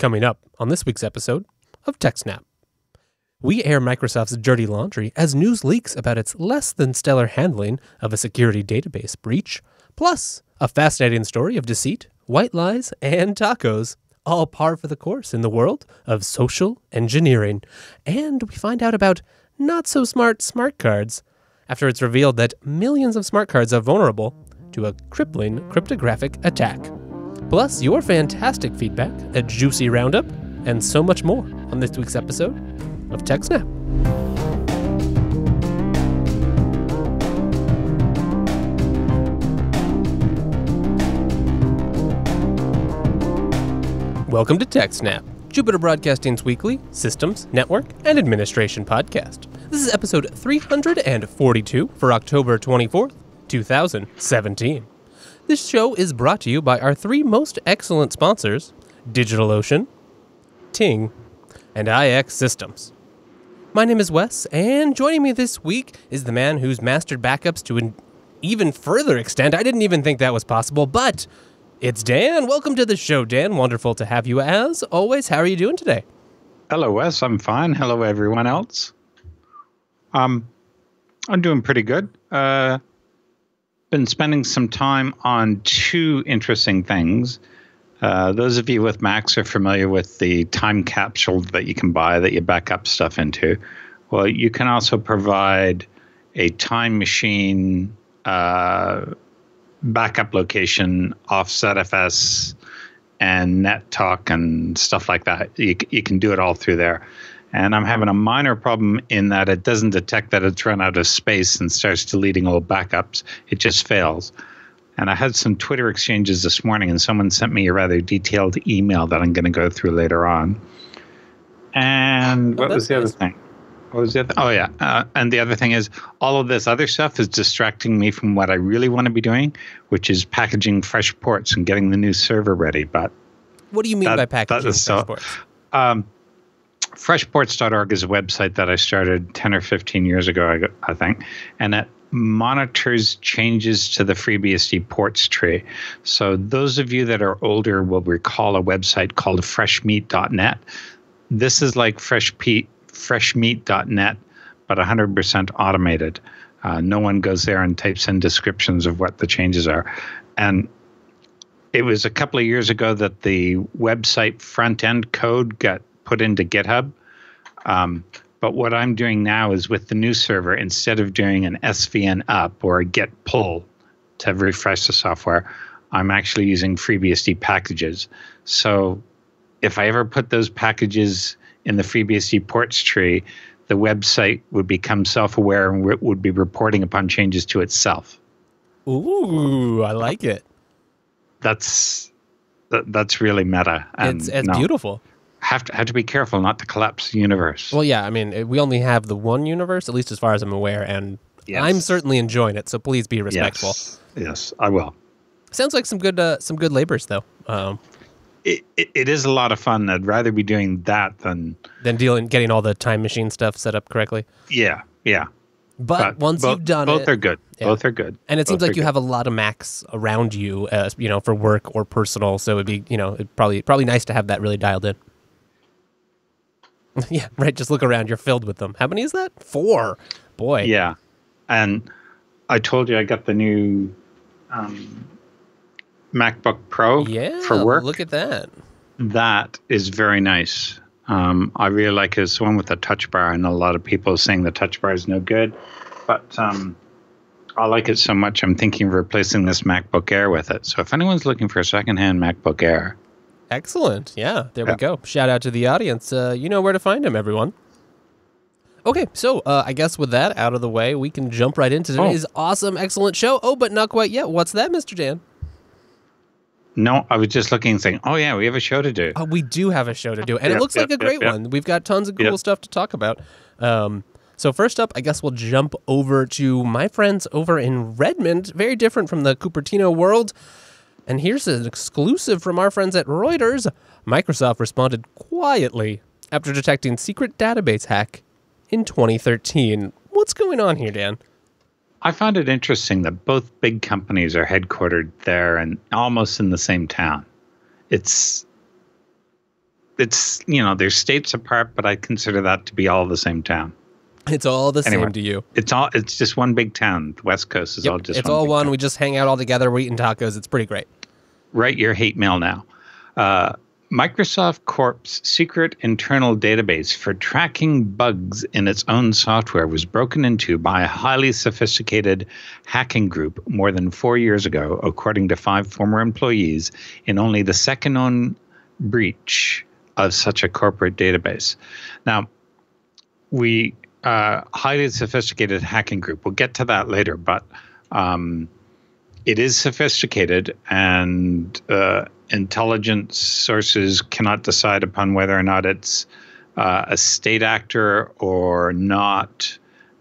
Coming up on this week's episode of TechSnap, we air Microsoft's dirty laundry as news leaks about its less than stellar handling of a security database breach, plus a fascinating story of deceit, white lies, and tacos, all par for the course in the world of social engineering. And we find out about not-so-smart smart cards after it's revealed that millions of smart cards are vulnerable to a crippling cryptographic attack. Plus, your fantastic feedback, a juicy roundup, and so much more on this week's episode of TechSnap. Welcome to TechSnap, Jupiter Broadcasting's weekly systems, network, and administration podcast. This is episode 342 for October 24th, 2017. This show is brought to you by our three most excellent sponsors, DigitalOcean, Ting, and IX Systems. My name is Wes, and joining me this week is the man who's mastered backups to an even further extent. I didn't even think that was possible, but it's Dan. Welcome to the show, Dan. Wonderful to have you as always. How are you doing today? Hello, Wes. I'm fine. Hello, everyone else. I'm doing pretty good. Been spending some time on two interesting things. Those of you with Macs are familiar with the time capsule that you can buy that you back up stuff into. Well, you can also provide a time machine backup location off ZFS and NetTalk and stuff like that. You can do it all through there. And I'm having a minor problem in that it doesn't detect that it's run out of space and starts deleting old backups. It just fails. And I had some Twitter exchanges this morning, and someone sent me a rather detailed email that I'm going to go through later on. And what was the other thing? What was the other? Oh, yeah. And the other thing is all of this other stuff is distracting me from what I really want to be doing, which is packaging fresh ports and getting the new server ready. But what do you mean by packaging fresh ports? Freshports.org is a website that I started 10 or 15 years ago, I think, and it monitors changes to the FreeBSD ports tree. So those of you that are older will recall a website called freshmeat.net. This is like freshmeat.net, but 100% automated. No one goes there and types in descriptions of what the changes are. And it was a couple of years ago that the website front-end code got put into GitHub. But what I'm doing now is with the new server, instead of doing an SVN up or a git pull to refresh the software, I'm actually using FreeBSD packages. So if I ever put those packages in the FreeBSD ports tree, the website would become self-aware and would be reporting upon changes to itself. Ooh, I like it. That's really meta. And it's beautiful. Have to be careful not to collapse the universe. Well, yeah, I mean, we only have the one universe, at least as far as I'm aware, and yes. I'm certainly enjoying it, so please be respectful. Yes, I will. Sounds like some good labors, though. It is a lot of fun. I'd rather be doing that than getting all the time machine stuff set up correctly. Yeah. But once you've done both it... Both are good. Yeah. Both are good. And it seems like you have a lot of Macs around you, for work or personal, so it'd be, probably nice to have that really dialed in. Yeah, right. Just look around. You're filled with them. How many is that? 4. Boy. Yeah. And I told you I got the new MacBook Pro for work. Look at that. That is very nice. I really like it. It's the one with the touch bar, and a lot of people are saying the touch bar is no good. But I like it so much, I'm thinking of replacing this MacBook Air with it. So if anyone's looking for a secondhand MacBook Air... Excellent. Yeah, there we go. Shout out to the audience. You know where to find him, everyone. Okay, so I guess with that out of the way, we can jump right into today's awesome, excellent show. Oh, but not quite yet. What's that, Mr. Dan? No, I was just looking and saying, oh, yeah, we have a show to do. Oh, we do have a show to do, and it looks like a great one. We've got tons of Google stuff to talk about. So first up, I guess we'll jump over to my friends over in Redmond, very different from the Cupertino world. And here's an exclusive from our friends at Reuters. Microsoft responded quietly after detecting secret database hack in 2013. What's going on here, Dan? I found it interesting that both big companies are headquartered there and almost in the same town. It's it's, you know, they're states apart, but I consider that to be all the same town. It's all the same to you. It's just one big town. The West Coast is all just one. It's all one. We just hang out all together. We're eating tacos. It's pretty great. Write your hate mail now. Microsoft Corp's secret internal database for tracking bugs in its own software was broken into by a highly sophisticated hacking group more than 4 years ago, according to 5 former employees, in only the second-known breach of such a corporate database. Now, we... highly sophisticated hacking group. We'll get to that later, but it is sophisticated, and intelligence sources cannot decide upon whether or not it's a state actor or not.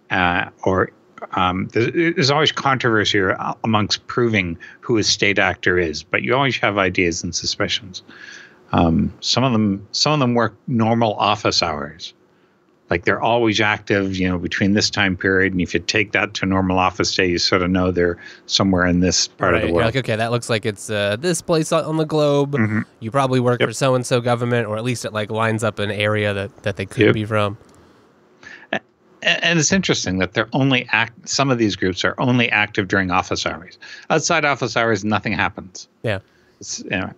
There's always controversy amongst proving who a state actor is, but you always have ideas and suspicions. Some of them work normal office hours. Like they're always active, you know, between this time period. And if you take that to normal office day, you sort of know they're somewhere in this part of the world. You're like, okay, that looks like it's this place on the globe. Mm-hmm. You probably work for so-and-so government, or at least it like lines up an area that they could be from. And it's interesting that they're only some of these groups are only active during office hours. Outside office hours, nothing happens. Yeah. Anyway.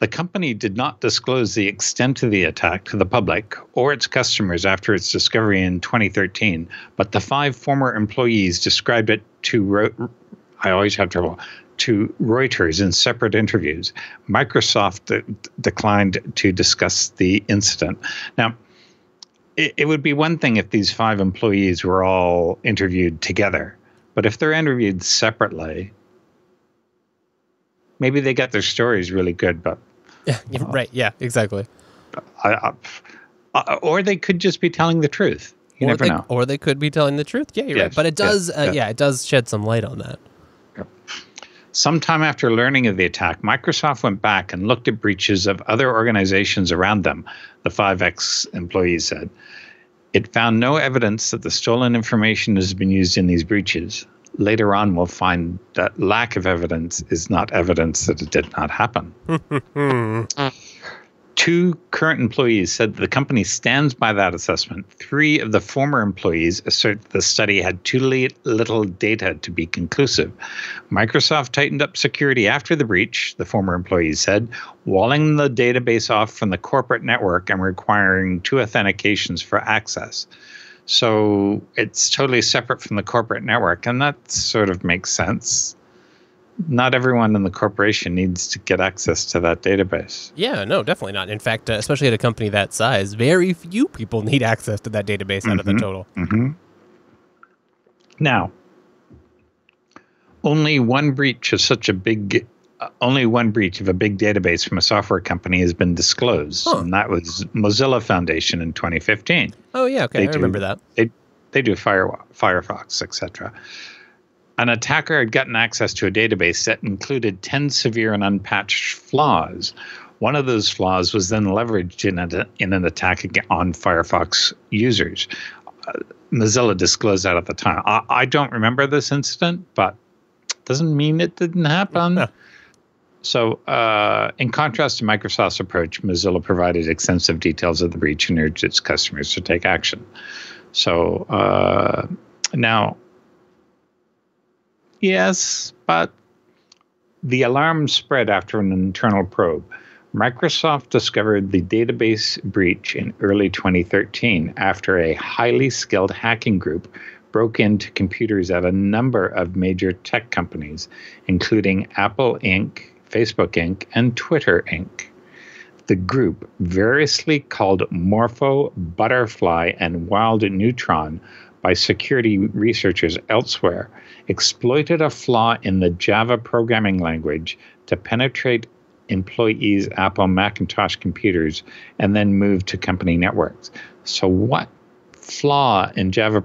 The company did not disclose the extent of the attack to the public or its customers after its discovery in 2013, but the 5 former employees described it to Reuters in separate interviews. Microsoft declined to discuss the incident. Now, it would be one thing if these 5 employees were all interviewed together, but if they're interviewed separately, maybe they got their stories really good, but... Yeah, right. Yeah, exactly. Or they could just be telling the truth. You never know. Or they could be telling the truth. Yeah, you're right. But it does, it does shed some light on that. Yeah. Sometime after learning of the attack, Microsoft went back and looked at breaches of other organizations around them, the 5 ex-employees said. It found no evidence that the stolen information has been used in these breaches. Later on, we'll find that lack of evidence is not evidence that it did not happen. 2 current employees said that the company stands by that assessment. 3 of the former employees assert that the study had too little data to be conclusive. Microsoft tightened up security after the breach, the former employees said, walling the database off from the corporate network and requiring 2 authentications for access. So it's totally separate from the corporate network, and that sort of makes sense. Not everyone in the corporation needs to get access to that database. Yeah, no, definitely not. In fact, especially at a company that size, very few people need access to that database out of the total. Mm-hmm. Now, only one breach of a big database from a software company has been disclosed, and that was Mozilla Foundation in 2015. Oh, yeah, okay, I remember that. They do Firefox, etc. An attacker had gotten access to a database that included 10 severe and unpatched flaws. One of those flaws was then leveraged in an attack on Firefox users. Mozilla disclosed that at the time. I don't remember this incident, but it doesn't mean it didn't happen. No. So in contrast to Microsoft's approach, Mozilla provided extensive details of the breach and urged its customers to take action. So now, yes, but the alarm spread after an internal probe. Microsoft discovered the database breach in early 2013 after a highly skilled hacking group broke into computers at a number of major tech companies, including Apple Inc., Facebook Inc., and Twitter Inc. The group, variously called Morpho, Butterfly, and Wild Neutron by security researchers elsewhere, exploited a flaw in the Java programming language to penetrate employees' Apple Macintosh computers and then move to company networks. So what flaw in Java?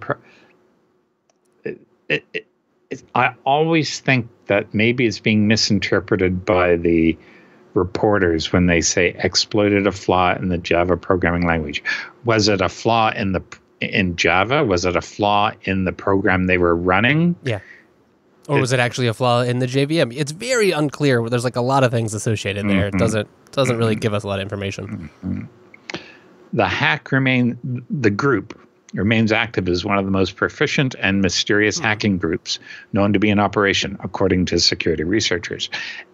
I always think that maybe it's being misinterpreted by the reporters when they say exploited a flaw in the Java programming language. Was it a flaw in Java? Was it a flaw in the program they were running? Yeah. Or was it actually a flaw in the JVM? It's very unclear. There's like a lot of things associated there. It doesn't really give us a lot of information. The hack group remains active as one of the most proficient and mysterious hacking groups known to be in operation, according to security researchers.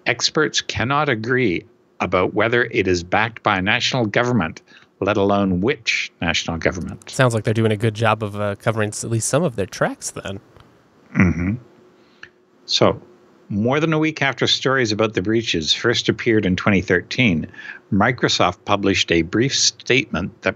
Experts cannot agree about whether it is backed by a national government, let alone which national government. Sounds like they're doing a good job of covering at least some of their tracks then. So, more than a week after stories about the breaches first appeared in 2013, Microsoft published a brief statement that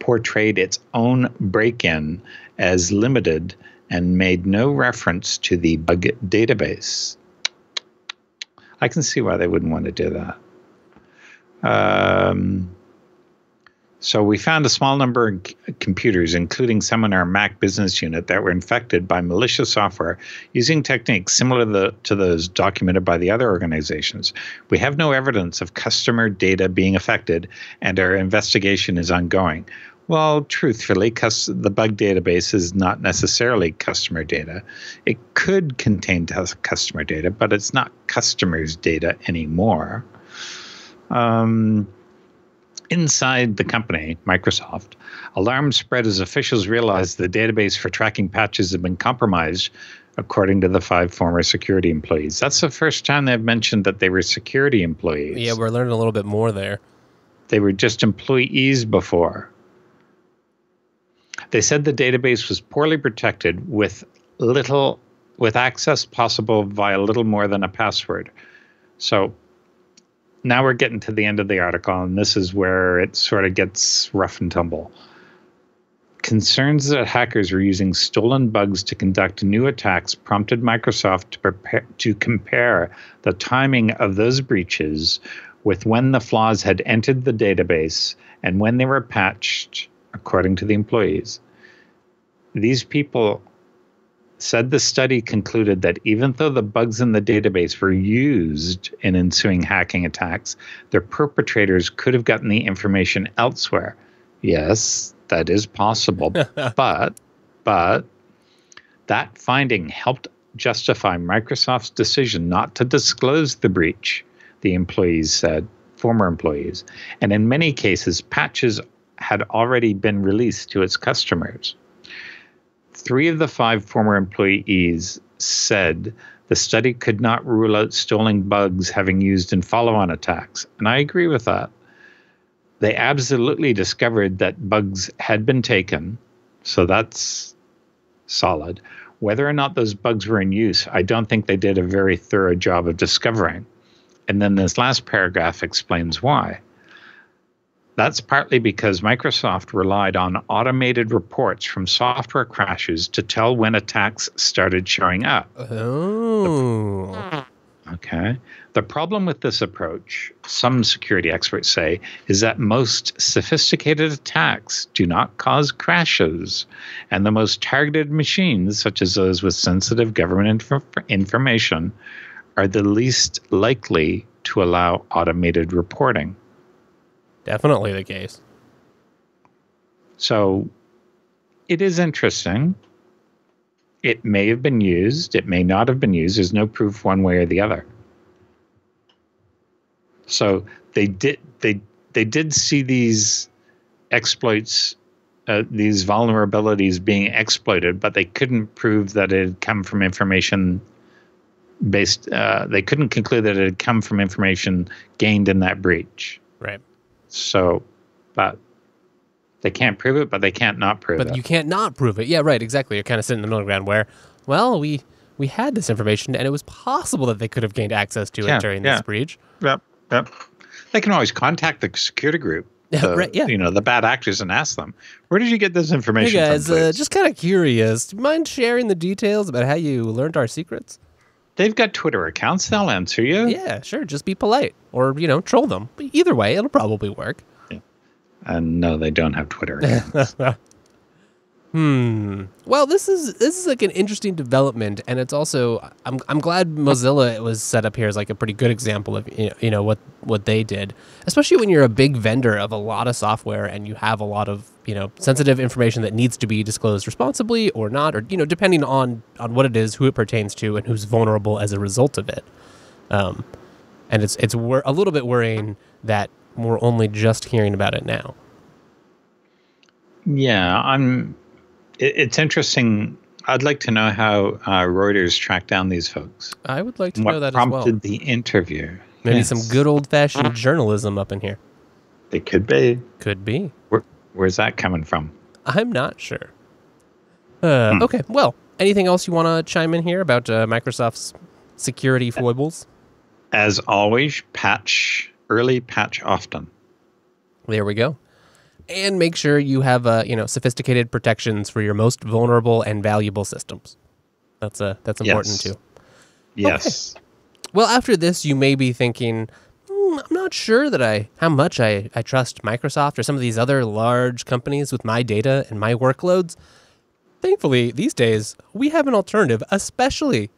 portrayed its own break-in as limited and made no reference to the bug database. I can see why they wouldn't want to do that. So we found a small number of computers, including some in our Mac business unit, that were infected by malicious software using techniques similar to those documented by the other organizations. We have no evidence of customer data being affected, and our investigation is ongoing. Well, truthfully, the bug database is not necessarily customer data. It could contain customer data, but it's not customers' data anymore. Inside the company, Microsoft, alarms spread as officials realized the database for tracking patches had been compromised, according to the 5 former security employees. That's the first time they've mentioned that they were security employees. Yeah, we're learning a little bit more there. They were just employees before. They said the database was poorly protected with access possible via little more than a password. So now we're getting to the end of the article, and this is where it sort of gets rough and tumble. Concerns that hackers were using stolen bugs to conduct new attacks prompted Microsoft to compare the timing of those breaches with when the flaws had entered the database and when they were patched, according to the employees. These people said the study concluded that even though the bugs in the database were used in ensuing hacking attacks, their perpetrators could have gotten the information elsewhere. Yes, that is possible, but that finding helped justify Microsoft's decision not to disclose the breach, the employees said, former employees. And in many cases, patches had already been released to its customers. 3 of the 5 former employees said the study could not rule out stolen bugs having used in follow-on attacks. And I agree with that. They absolutely discovered that bugs had been taken. So that's solid. Whether or not those bugs were in use, I don't think they did a very thorough job of discovering. And then this last paragraph explains why. That's partly because Microsoft relied on automated reports from software crashes to tell when attacks started showing up. Oh. Okay. The problem with this approach, some security experts say, is that most sophisticated attacks do not cause crashes, and the most targeted machines, such as those with sensitive government information, are the least likely to allow automated reporting. Definitely the case. So it is interesting. It may have been used. It may not have been used. There's no proof one way or the other. So they did see these exploits, these vulnerabilities being exploited, but they couldn't prove that it had come from information based. They couldn't conclude that it had come from information gained in that breach. Right. So, but they can't prove it, but they can't not prove it. But you can't not prove it. Yeah, right, exactly. You're kind of sitting in the middle ground where, well, we had this information, and it was possible that they could have gained access to it during this breach. Yep. They can always contact the security group, you know, the bad actors, and ask them, where did you get this information from, guys, just kind of curious. Do you mind sharing the details about how you learned our secrets? They've got Twitter accounts. They'll answer you. Yeah, sure. Just be polite or, you know, troll them. But either way, it'll probably work. Yeah. And no, they don't have Twitter accounts. Well, this is like an interesting development, and it's also I'm glad Mozilla was set up here as like a pretty good example of what they did, especially when you're a big vendor of a lot of software and you have a lot of sensitive information that needs to be disclosed responsibly or not, or depending on what it is, who it pertains to, and who's vulnerable as a result of it. And it's a little bit worrying that we're only just hearing about it now. Yeah, It's interesting. I'd like to know how Reuters tracked down these folks. I would like to know that as well. What prompted the interview? Maybe some good old-fashioned journalism up in here. It could be. Could be. Where's that coming from? I'm not sure. Okay, well, anything else you want to chime in here about Microsoft's security foibles? As always, patch early, patch often. There we go. And make sure you have sophisticated protections for your most vulnerable and valuable systems. That's important too. Yes. Okay. Well, after this, you may be thinking, I'm not sure that how much I trust Microsoft or some of these other large companies with my data and my workloads. Thankfully, these days we have an alternative, especially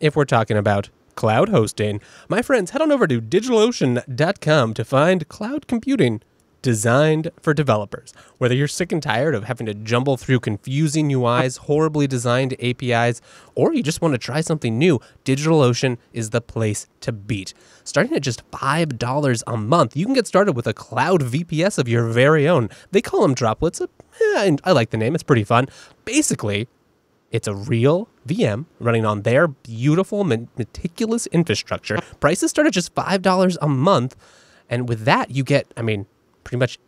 if we're talking about cloud hosting. My friends, head on over to DigitalOcean.com to find cloud computing designed for developers. Whether you're sick and tired of having to jumble through confusing UIs, horribly designed APIs, or you just want to try something new, DigitalOcean is the place to beat. Starting at just $5 a month, you can get started with a cloud VPS of your very own. They call them droplets. Yeah, I like the name. It's pretty fun. Basically, it's a real VM running on their beautiful, meticulous infrastructure. Prices start at just $5 a month. And with that, you get, pretty much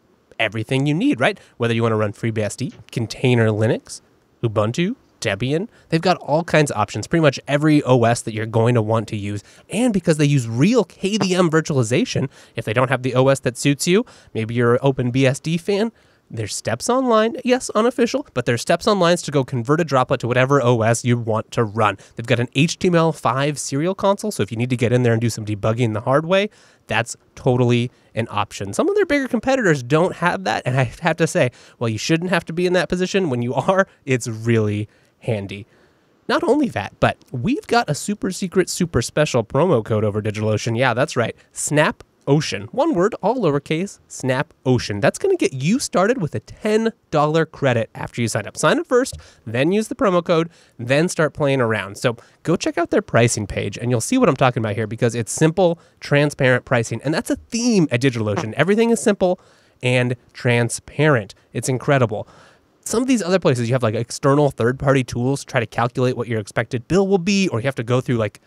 everything you need, right? Whether you want to run FreeBSD, Container Linux, Ubuntu, Debian, they've got all kinds of options, pretty much every OS that you're going to want to use. And because they use real KVM virtualization, if they don't have the OS that suits you, maybe you're an OpenBSD fan, there's steps online, yes, unofficial, but there's steps online to go convert a droplet to whatever OS you want to run. They've got an HTML5 serial console, so if you need to get in there and do some debugging the hard way, that's totally an option. Some of their bigger competitors don't have that, and I have to say, well, you shouldn't have to be in that position. When you are, it's really handy. Not only that, but we've got a super secret, super special promo code over DigitalOcean. Yeah, that's right, SNAP. Ocean. One word, all lowercase, Snap Ocean. That's going to get you started with a $10 credit after you sign up. Sign up first, then use the promo code, then start playing around. So go check out their pricing page and you'll see what I'm talking about here, because it's simple, transparent pricing. And that's a theme at DigitalOcean. Everything is simple and transparent. It's incredible. Some of these other places you have like external third-party tools to try to calculate what your expected bill will be, or you have to go through like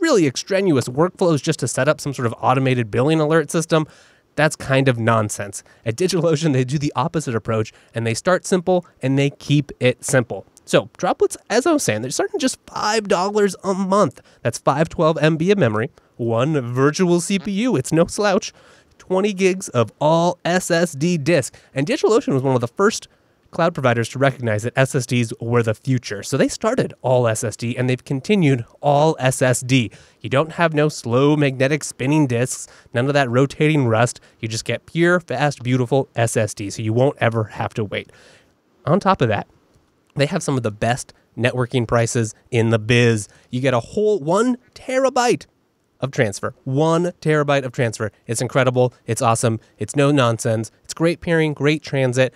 really extraneous workflows just to set up some sort of automated billing alert system. That's kind of nonsense. At DigitalOcean, they do the opposite approach, and they start simple, and they keep it simple. So droplets, as I was saying, they're starting just $5 a month. That's 512 MB of memory, one virtual CPU, it's no slouch, 20 gigs of all SSD disk. And DigitalOcean was one of the first cloud providers to recognize that SSDs were the future. So they started all SSD and they've continued all SSD. You don't have no slow magnetic spinning disks, none of that rotating rust. You just get pure, fast, beautiful SSD. So you won't ever have to wait. On top of that, they have some of the best networking prices in the biz. You get a whole 1 terabyte of transfer. 1 terabyte of transfer. It's incredible. It's awesome. It's no nonsense. It's great pairing, great transit.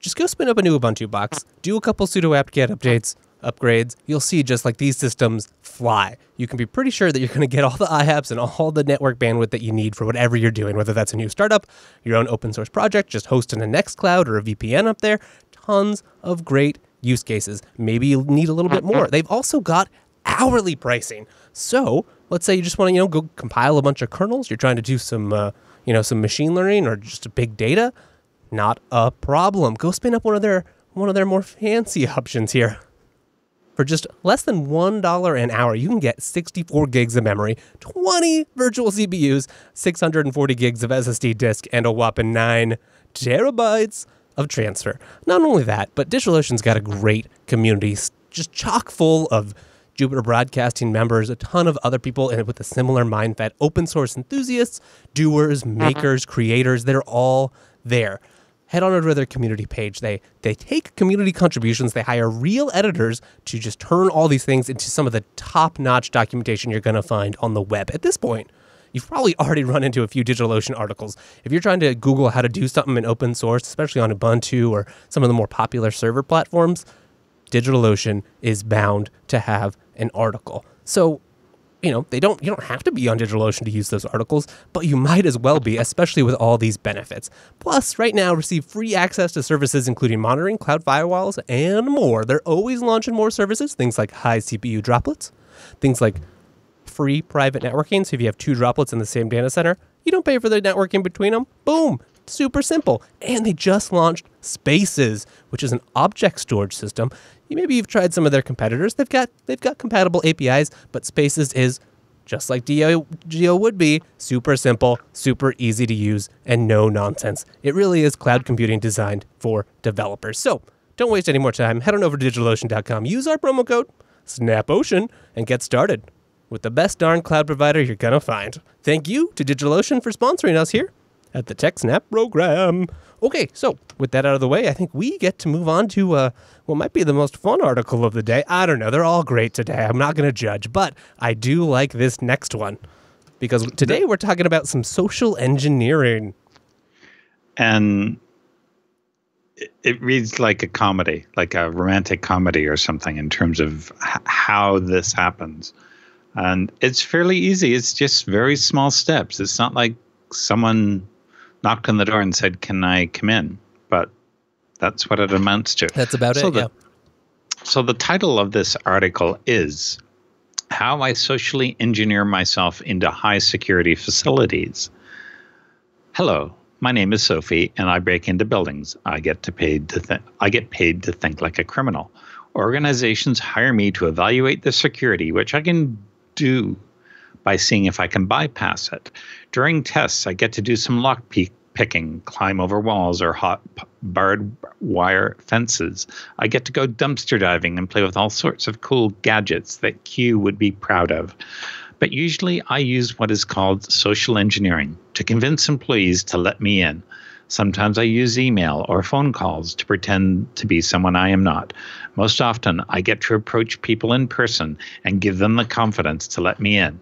Just go spin up a new Ubuntu box, do a couple sudo apt-get upgrades, you'll see just like these systems fly. You can be pretty sure that you're going to get all the IHAPs and all the network bandwidth that you need for whatever you're doing, whether that's a new startup, your own open source project, just hosting a Nextcloud or a VPN up there. Tons of great use cases. Maybe you need a little bit more. They've also got hourly pricing. So let's say you just want to, go compile a bunch of kernels. You're trying to do some, some machine learning or just big data. Not a problem. Go spin up one of their more fancy options here. For just less than $1 an hour, you can get 64 gigs of memory, 20 virtual CPUs, 640 gigs of SSD disk, and a whopping 9 terabytes of transfer. Not only that, but DigitalOcean's got a great community, just chock full of Jupiter Broadcasting members, a ton of other people and with a similar mindset, open source enthusiasts, doers, makers, creators, they're all there. head on over to their community page. They take community contributions, they hire real editors to just turn all these things into some of the top-notch documentation you're going to find on the web. At this point, you've probably already run into a few DigitalOcean articles. If you're trying to Google how to do something in open source, especially on Ubuntu or some of the more popular server platforms, DigitalOcean is bound to have an article. So, you know, you don't have to be on DigitalOcean to use those articles, but you might as well be, especially with all these benefits. Plus, right now, receive free access to services including monitoring, cloud firewalls, and more. They're always launching more services, things like high CPU droplets, things like free private networking. So if you have two droplets in the same data center, you don't pay for the networking between them. Boom. Super simple. And they just launched Spaces, which is an object storage system. Maybe you've tried some of their competitors. They've got compatible APIs, but Spaces is just like DO would be, super simple, super easy to use, and no nonsense. It really is cloud computing designed for developers. So don't waste any more time. Head on over to DigitalOcean.com. Use our promo code SNAPOcean and get started with the best darn cloud provider you're gonna find. Thank you to DigitalOcean for sponsoring us here at the TechSnap program. Okay, so with that out of the way, I think we get to move on to what might be the most fun article of the day. I don't know. They're all great today. I'm not going to judge, but I do like this next one because today we're talking about some social engineering. And it reads like a comedy, like a romantic comedy or something in terms of how this happens. And it's fairly easy. It's just very small steps. It's not like someone knocked on the door and said, "Can I come in?" But that's what it amounts to. That's about it, yeah. So the title of this article is "How I Socially Engineer Myself into High Security Facilities." Hello, my name is Sophie, and I break into buildings. I get paid to think like a criminal. Organizations hire me to evaluate the security, which I can do by seeing if I can bypass it. During tests, I get to do some lock picking, climb over walls or hot barred wire fences. I get to go dumpster diving and play with all sorts of cool gadgets that Q would be proud of. But usually I use what is called social engineering to convince employees to let me in. Sometimes I use email or phone calls to pretend to be someone I am not. Most often, I get to approach people in person and give them the confidence to let me in.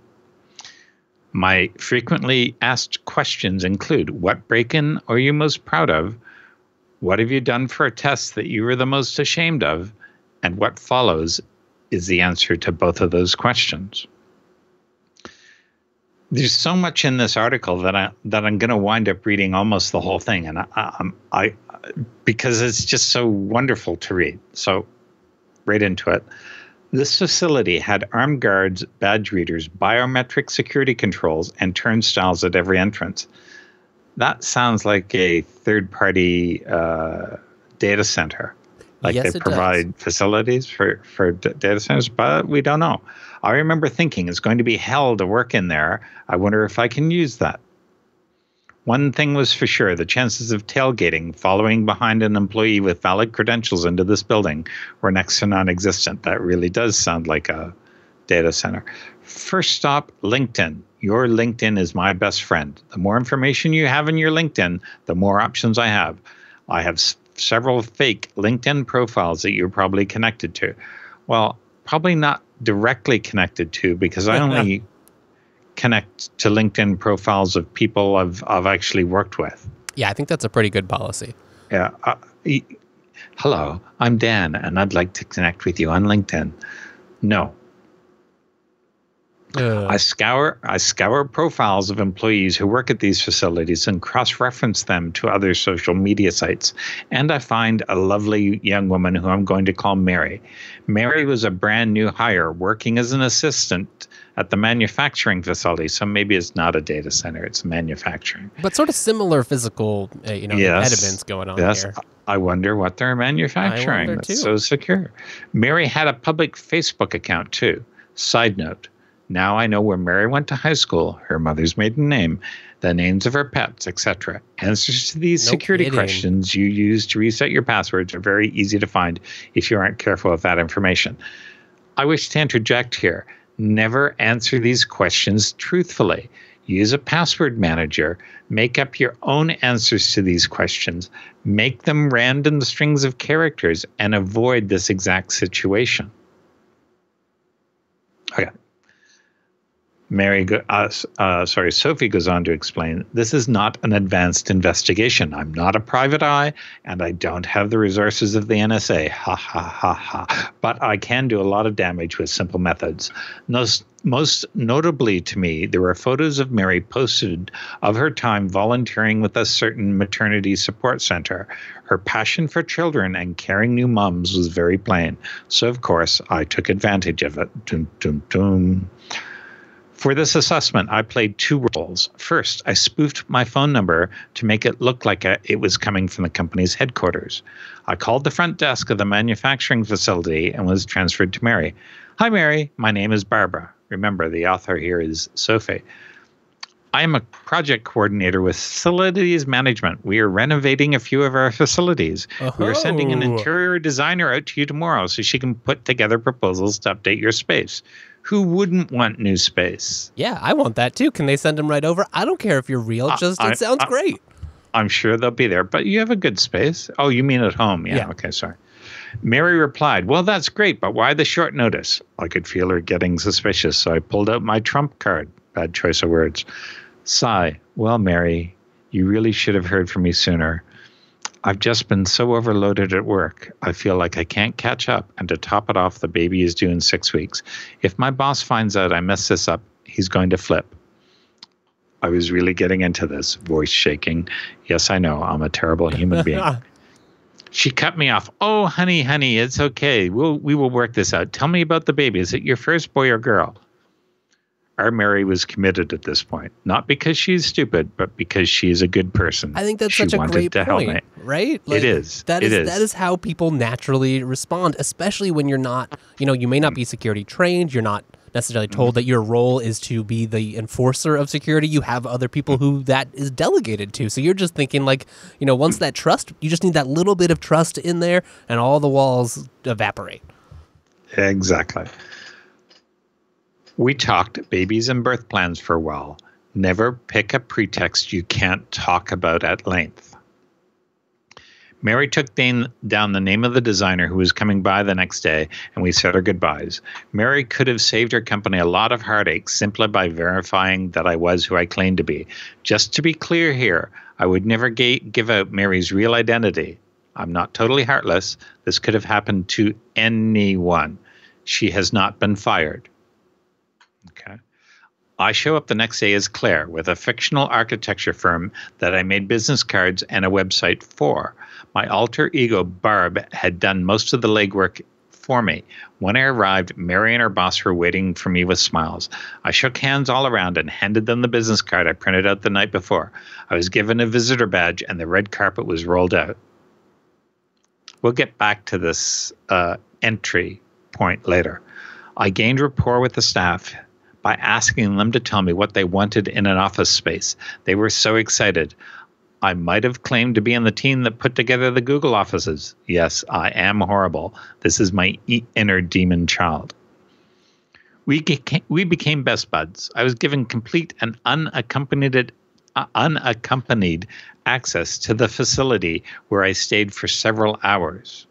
My frequently asked questions include, what break-in are you most proud of? What have you done for a test that you were the most ashamed of? And what follows is the answer to both of those questions. There's so much in this article that I'm going to wind up reading almost the whole thing, and I because it's just so wonderful to read. So right into it. This facility had armed guards, badge readers, biometric security controls, and turnstiles at every entrance. That sounds like a third-party data center. Like yes, they provide facilities for data centers, but we don't know. I remember thinking, it's going to be hell to work in there. I wonder if I can use that. One thing was for sure, the chances of tailgating, following behind an employee with valid credentials into this building, were next to non-existent. That really does sound like a data center. First stop, LinkedIn. Your LinkedIn is my best friend. The more information you have in your LinkedIn, the more options I have. I have several fake LinkedIn profiles that you're probably connected to. Well, probably not directly connected to, because I only connect to LinkedIn profiles of people I've actually worked with. Yeah, I think that's a pretty good policy. Yeah. Hello, I'm Dan, and I'd like to connect with you on LinkedIn. No. I scour profiles of employees who work at these facilities and cross-reference them to other social media sites. And I find a lovely young woman who I'm going to call Mary. Mary was a brand new hire working as an assistant at the manufacturing facility. So maybe it's not a data center, it's manufacturing. But sort of similar physical impediments going on here. I wonder what they're manufacturing. That's so secure. Mary had a public Facebook account too. Side note. Now I know where Mary went to high school, her mother's maiden name, the names of her pets, etc. Answers to these security questions you use to reset your passwords are very easy to find if you aren't careful with that information. I wish to interject here. Never answer these questions truthfully. use a password manager, make up your own answers to these questions, make them random strings of characters, and avoid this exact situation. Okay. Sophie goes on to explain, this is not an advanced investigation. I'm not a private eye, and I don't have the resources of the NSA. Ha, ha, ha, ha. But I can do a lot of damage with simple methods. Most notably to me, there were photos of Mary posted of her time volunteering with a certain maternity support center. Her passion for children and caring new moms was very plain. So, of course, I took advantage of it. Dum, dum, dum. For this assessment, I played two roles. First, I spoofed my phone number to make it look like it was coming from the company's headquarters. I called the front desk of the manufacturing facility and was transferred to Mary. Hi, Mary. My name is Barbara. Remember, the author here is Sophie. I am a project coordinator with facilities management. We are renovating a few of our facilities. Oh. We are sending an interior designer out to you tomorrow so she can put together proposals to update your space. Who wouldn't want new space? Yeah, I want that too. Can they send them right over? I don't care if you're real. It sounds great. I'm sure they'll be there, but you have a good space. Oh, you mean at home? Yeah. Okay, sorry. Mary replied, well, that's great, but why the short notice? I could feel her getting suspicious, so I pulled out my trump card. Bad choice of words. Sigh. Well, Mary, you really should have heard from me sooner. I've just been so overloaded at work. I feel like I can't catch up, and to top it off, the baby is due in 6 weeks. If my boss finds out I mess this up, he's going to flip. I was really getting into this, voice shaking. Yes, I know, I'm a terrible human being. She cut me off. Oh, honey, honey, it's okay. We will work this out. Tell me about the baby. Is it your first boy or girl? Our Mary was committed at this point, not because she's stupid, but because she is a good person. I think that's such a great point, right? It is. That is how people naturally respond, especially when you're not, you may not be security trained. You're not necessarily told that your role is to be the enforcer of security. You have other people who that is delegated to. So you're just thinking like, once that trust, you just need that little bit of trust in there and all the walls evaporate. Exactly. We talked babies and birth plans for a while. Never pick a pretext you can't talk about at length. Mary took down the name of the designer who was coming by the next day, and we said our goodbyes. Mary could have saved her company a lot of heartache simply by verifying that I was who I claimed to be. Just to be clear here, I would never give out Mary's real identity. I'm not totally heartless. This could have happened to anyone. She has not been fired. Okay. I show up the next day as Claire with a fictional architecture firm that I made business cards and a website for. My alter ego, Barb, had done most of the legwork for me. When I arrived, Mary and her boss were waiting for me with smiles. I shook hands all around and handed them the business card I printed out the night before. I was given a visitor badge and the red carpet was rolled out. We'll get back to this entry point later. I gained rapport with the staff by asking them to tell me what they wanted in an office space. They were so excited. I might have claimed to be on the team that put together the Google offices. Yes, I am horrible. This is my inner demon child. We became best buds. I was given complete and unaccompanied access to the facility where I stayed for several hours.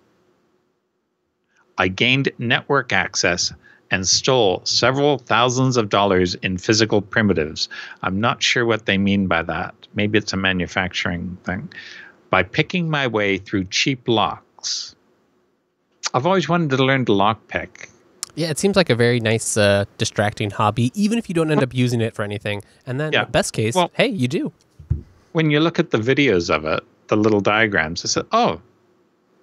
I gained network access and stole several thousands of dollars in physical primitives. I'm not sure what they mean by that. Maybe it's a manufacturing thing. By picking my way through cheap locks. I've always wanted to learn to lockpick. Yeah, it seems like a very nice distracting hobby, even if you don't end up using it for anything. And then best case, hey, you do. When you look at the videos of it, the little diagrams, it's like, oh,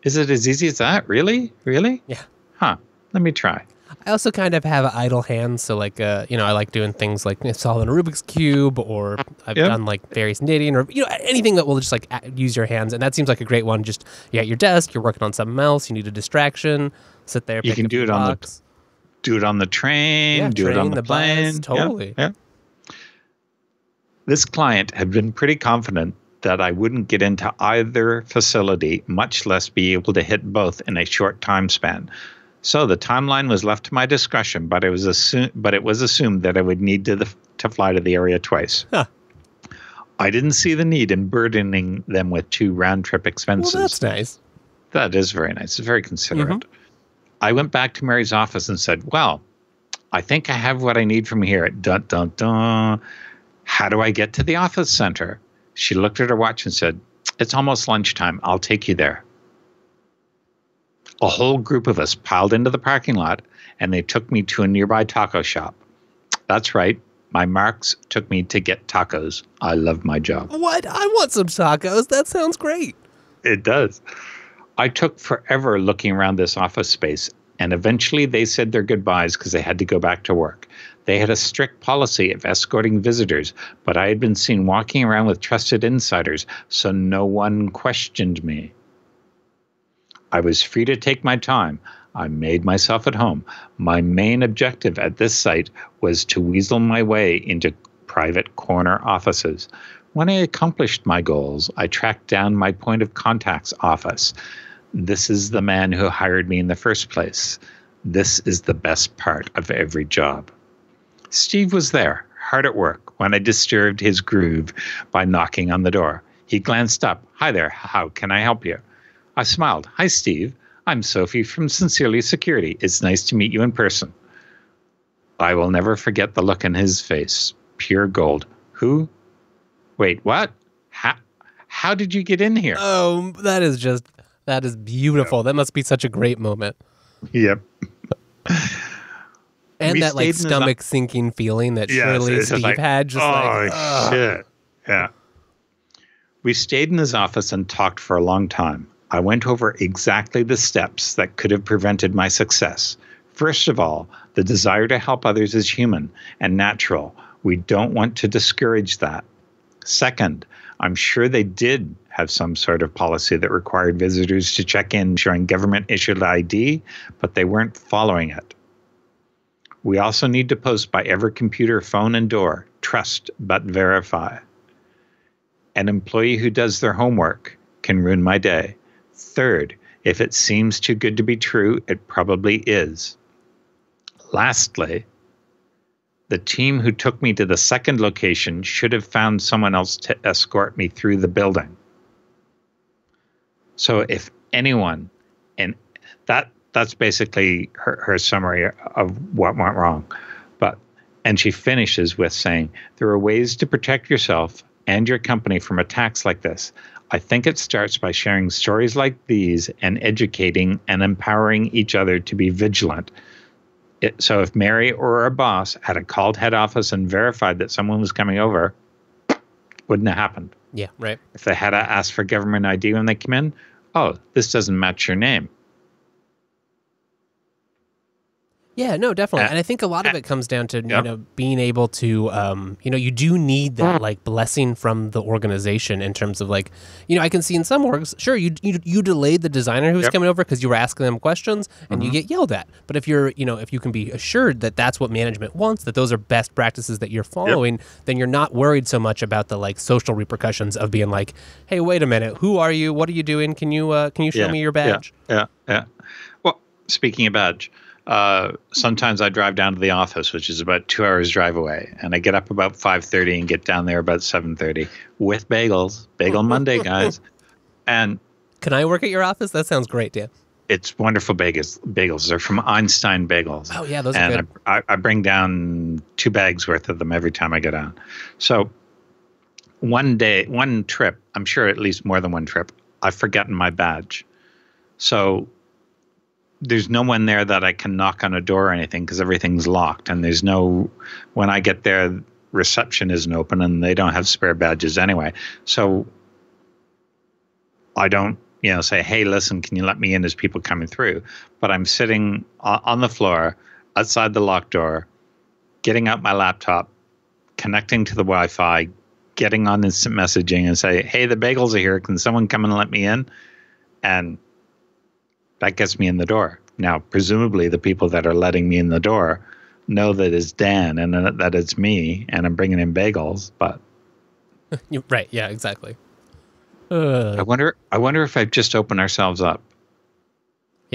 is it as easy as that? Really? Really? Yeah. Huh. Let me try. I also kind of have idle hands, so like, I like doing things like solving a Rubik's Cube, or I've done like various knitting, or anything that will just like use your hands, and that seems like a great one. Just you're at your desk, you're working on something else, you need a distraction, sit there. You can do it on the train, do it on the plane, bus, totally. Yeah. This client had been pretty confident that I wouldn't get into either facility, much less be able to hit both in a short time span. So the timeline was left to my discretion, but it was assumed that I would need to to fly to the area twice. Huh. I didn't see the need in burdening them with 2 round-trip expenses. Well, that's nice. That is very nice. It's very considerate. Mm-hmm. I went back to Mary's office and said, well, I think I have what I need from here. Dun, dun, dun. How do I get to the office center? She looked at her watch and said, it's almost lunchtime. I'll take you there. A whole group of us piled into the parking lot, and they took me to a nearby taco shop. That's right. My marks took me to get tacos. I love my job. What? I want some tacos. That sounds great. It does. I took forever looking around this office space, and eventually they said their goodbyes because they had to go back to work. They had a strict policy of escorting visitors, but I had been seen walking around with trusted insiders, so no one questioned me. I was free to take my time. I made myself at home. My main objective at this site was to weasel my way into private corner offices. When I accomplished my goals, I tracked down my point of contact's office. This is the man who hired me in the first place. This is the best part of every job. Steve was there, hard at work, when I disturbed his groove by knocking on the door. He glanced up. Hi there. How can I help you? I smiled. Hi, Steve. I'm Sophie from Sincerely Security. It's nice to meet you in person. I will never forget the look in his face. Pure gold. Who? Wait, what? How did you get in here? Oh, that is beautiful. Yep. That must be such a great moment. Yep. And we that like stomach-sinking feeling that surely Steve had. Just oh, shit. Yeah. We stayed in his office and talked for a long time. I went over exactly the steps that could have prevented my success. First of all, the desire to help others is human and natural. We don't want to discourage that. Second, I'm sure they did have some sort of policy that required visitors to check in showing government-issued ID, but they weren't following it. We also need to post by every computer, phone, and door. Trust but verify. An employee who does their homework can ruin my day. Third, if it seems too good to be true, it probably is. Lastly, the team who took me to the second location should have found someone else to escort me through the building. So if anyone, and that's basically her summary of what went wrong. And she finishes with saying, there are ways to protect yourself and your company from attacks like this. I think it starts by sharing stories like these and educating and empowering each other to be vigilant. So if Mary or our boss had called head office and verified that someone was coming over, wouldn't have happened. Yeah, right. If they had asked for government ID when they came in, oh, this doesn't match your name. Yeah, no, definitely. And I think a lot of it comes down to being able to, you do need that like blessing from the organization in terms of like, I can see in some orgs, sure, you delayed the designer who was coming over because you were asking them questions and you get yelled at. But if you're, if you can be assured that that's what management wants, that those are best practices that you're following, then you're not worried so much about the like social repercussions of being like, hey, wait a minute, who are you? What are you doing? Can you show me your badge? Yeah. Well, speaking of badge. Sometimes I drive down to the office, which is about 2 hours drive away, and I get up about 5:30 and get down there about 7:30 with bagels. Bagel Monday, guys. And can I work at your office? That sounds great, Dan. It's wonderful bagels. Bagels are from Einstein Bagels. Oh yeah, those are good. I bring down 2 bags worth of them every time I go down. So one trip, I'm sure at least more than one trip, I've forgotten my badge. So there's no one there that I can knock on a door or anything because everything's locked. And there's no, when I get there, reception isn't open and they don't have spare badges anyway. So I don't, say, hey, listen, can you let me in as people coming through? But I'm sitting on the floor outside the locked door, getting out my laptop, connecting to the Wi-Fi, getting on instant messaging and say, hey, the bagels are here. Can someone come and let me in? And that gets me in the door. Now, presumably the people that are letting me in the door know that it's Dan and that it's me and I'm bringing in bagels, but... Right, yeah, exactly. I wonder if I've just opened ourselves up.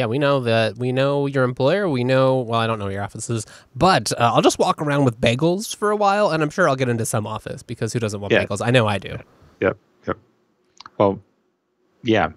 yeah, we know your employer. We know, well, I don't know your offices, but I'll just walk around with bagels for a while, and I'm sure I'll get into some office, because who doesn't want bagels? I know I do. Yep. Well, yeah.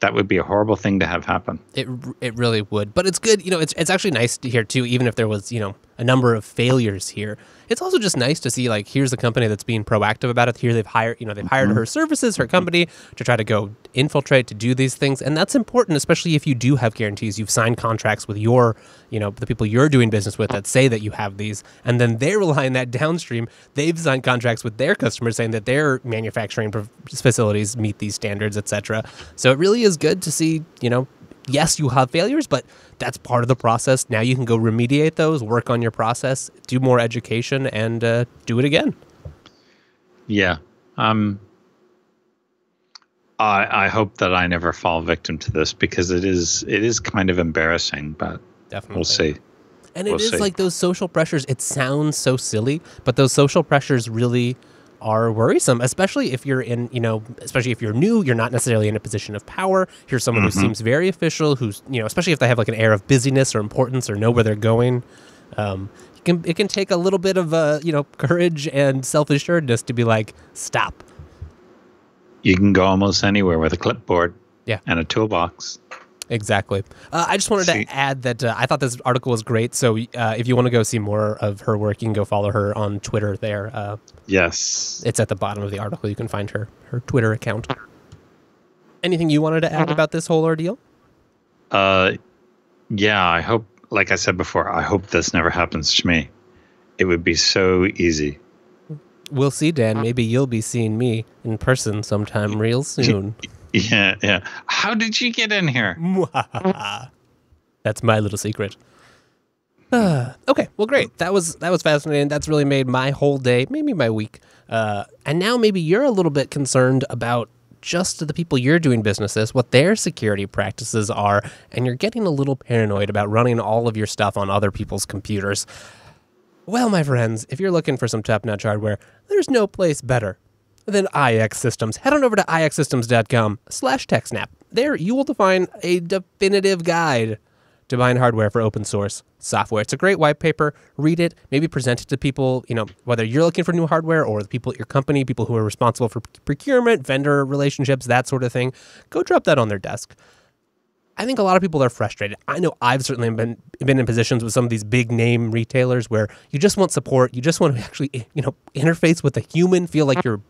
That would be a horrible thing to have happen. It really would. But it's good, you know, it's actually nice to hear too, even if there was, you know, a number of failures here. It's also just nice to see, like, here's a company that's being proactive about it. Here they've hired, you know, they've hired her services, her company, to try to go infiltrate, to do these things. And that's important, especially if you do have guarantees. You've signed contracts with your, you know, the people you're doing business with that say that you have these. And then they're relying that downstream. They've signed contracts with their customers saying that their manufacturing facilities meet these standards, et cetera. So it really is good to see, you know, yes, you have failures, but that's part of the process. Now you can go remediate those, work on your process, do more education, and do it again. Yeah. I hope that I never fall victim to this, because it is kind of embarrassing, but definitely. We'll see. And it is like those social pressures. It sounds so silly, but those social pressures really are worrisome, especially if you're in, you know, especially if you're new, you're not necessarily in a position of power. Here's someone who seems very official, who's, you know, especially if they have like an air of busyness or importance or know where they're going. It can take a little bit of, you know, courage and self-assuredness to be like, stop. You can go almost anywhere with a clipboard and a toolbox. Exactly. I just wanted to add that I thought this article was great. So if you want to go see more of her work, you can go follow her on Twitter there. Yes. It's at the bottom of the article. You can find her Twitter account. Anything you wanted to add about this whole ordeal? Yeah, I hope, like I said before, I hope this never happens to me. It would be so easy. We'll see, Dan. Maybe you'll be seeing me in person sometime real soon. Yeah. How did you get in here? That's my little secret. Okay, well, great. That was fascinating. That's really made my whole day, maybe my week. And now maybe you're a little bit concerned about just the people you're doing business with, what their security practices are, and you're getting a little paranoid about running all of your stuff on other people's computers. Well, my friends, if you're looking for some top-notch hardware, there's no place better than IX Systems. Head on over to ixsystems.com/techsnap. There you will define a definitive guide to buying hardware for open source software. It's a great white paper. Read it, maybe present it to people, you know, whether you're looking for new hardware or the people at your company, people who are responsible for procurement, vendor relationships, that sort of thing. Go drop that on their desk. I think a lot of people are frustrated. I know I've certainly been in positions with some of these big name retailers where you just want support. You just want to actually, you know, interface with a human, feel like your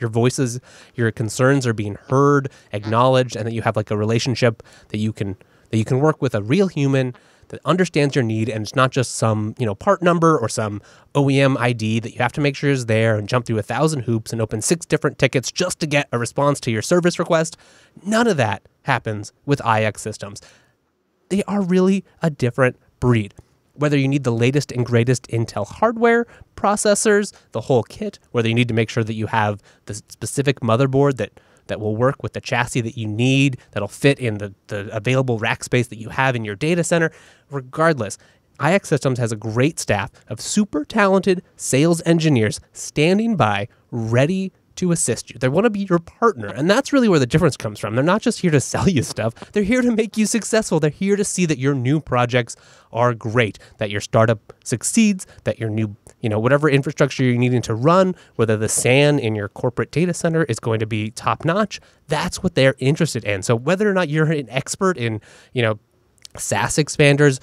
voices, your concerns are being heard, acknowledged, and that you have like a relationship that you can work with a real human that understands your need, and it's not just some, you know, part number or some OEM ID that you have to make sure is there and jump through 1,000 hoops and open 6 different tickets just to get a response to your service request. None of that happens with IX Systems. They are really a different breed. Whether you need the latest and greatest Intel hardware, processors, the whole kit, whether you need to make sure that you have the specific motherboard that will work with the chassis that you need, that'll fit in the available rack space that you have in your data center, regardless, IX Systems has a great staff of super talented sales engineers standing by, ready to assist you. They want to be your partner, and that's really where the difference comes from. They're not just here to sell you stuff. They're here to make you successful. They're here to see that your new projects are great, that your startup succeeds, that your new, you know, whatever infrastructure you're needing to run, whether the SAN in your corporate data center is going to be top-notch. That's what they're interested in. So whether or not you're an expert in, you know, SAS expanders,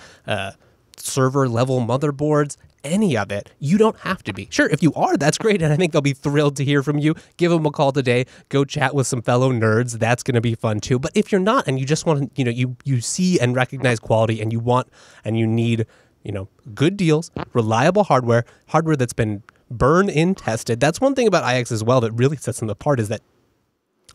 server-level motherboards, any of it, you don't have to be. Sure, if you are, that's great, and I think they'll be thrilled to hear from you. Give them a call today. Go chat with some fellow nerds. That's going to be fun too. But if you're not, and you just want to, you know, you see and recognize quality, and you want and you need, you know, good deals, reliable hardware that's been burn-in tested. That's one thing about IX as well that really sets them apart, is that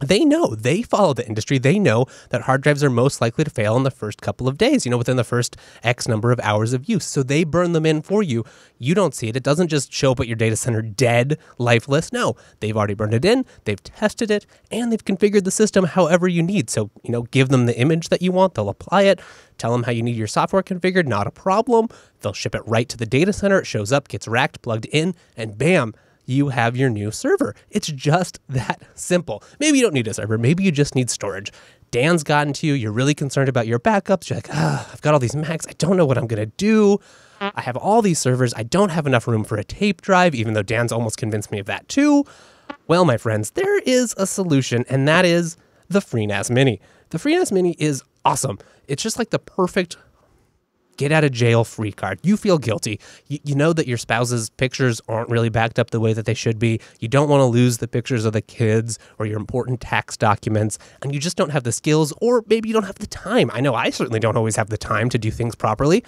they know, they follow the industry. They know that hard drives are most likely to fail in the first couple of days, you know, within the first X number of hours of use. So they burn them in for you. You don't see it. It doesn't just show up at your data center dead, lifeless. No, they've already burned it in, they've tested it, and they've configured the system however you need. So, you know, give them the image that you want, they'll apply it. Tell them how you need your software configured, not a problem. They'll ship it right to the data center. It shows up, gets racked, plugged in, and bam, you have your new server. It's just that simple. Maybe you don't need a server. Maybe you just need storage. Dan's gotten to you. You're really concerned about your backups. You're like, oh, I've got all these Macs. I don't know what I'm going to do. I have all these servers. I don't have enough room for a tape drive, even though Dan's almost convinced me of that too. Well, my friends, there is a solution, and that is the FreeNAS Mini. The FreeNAS Mini is awesome. It's just like the perfect get out of jail free card. You feel guilty. You know that your spouse's pictures aren't really backed up the way that they should be. You don't want to lose the pictures of the kids or your important tax documents, and you just don't have the skills, or maybe you don't have the time. I know I certainly don't always have the time to do things properly.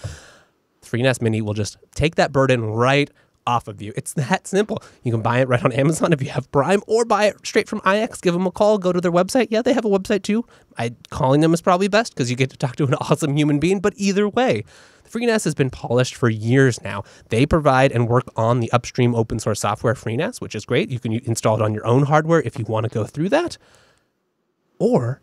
FreeNAS Mini will just take that burden right off of you. It's that simple. You can buy it right on Amazon if you have Prime, or buy it straight from IX. Give them a call, go to their website. Yeah, they have a website too. Calling them is probably best because you get to talk to an awesome human being, but either way, FreeNAS has been polished for years now. They provide and work on the upstream open source software FreeNAS, which is great. You can install it on your own hardware if you want to go through that, or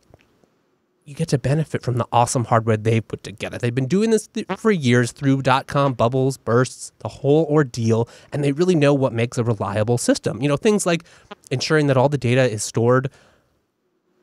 you get to benefit from the awesome hardware they've put together. They've been doing this for years through .com bubbles, bursts, the whole ordeal, and they really know what makes a reliable system. You know, things like ensuring that all the data is stored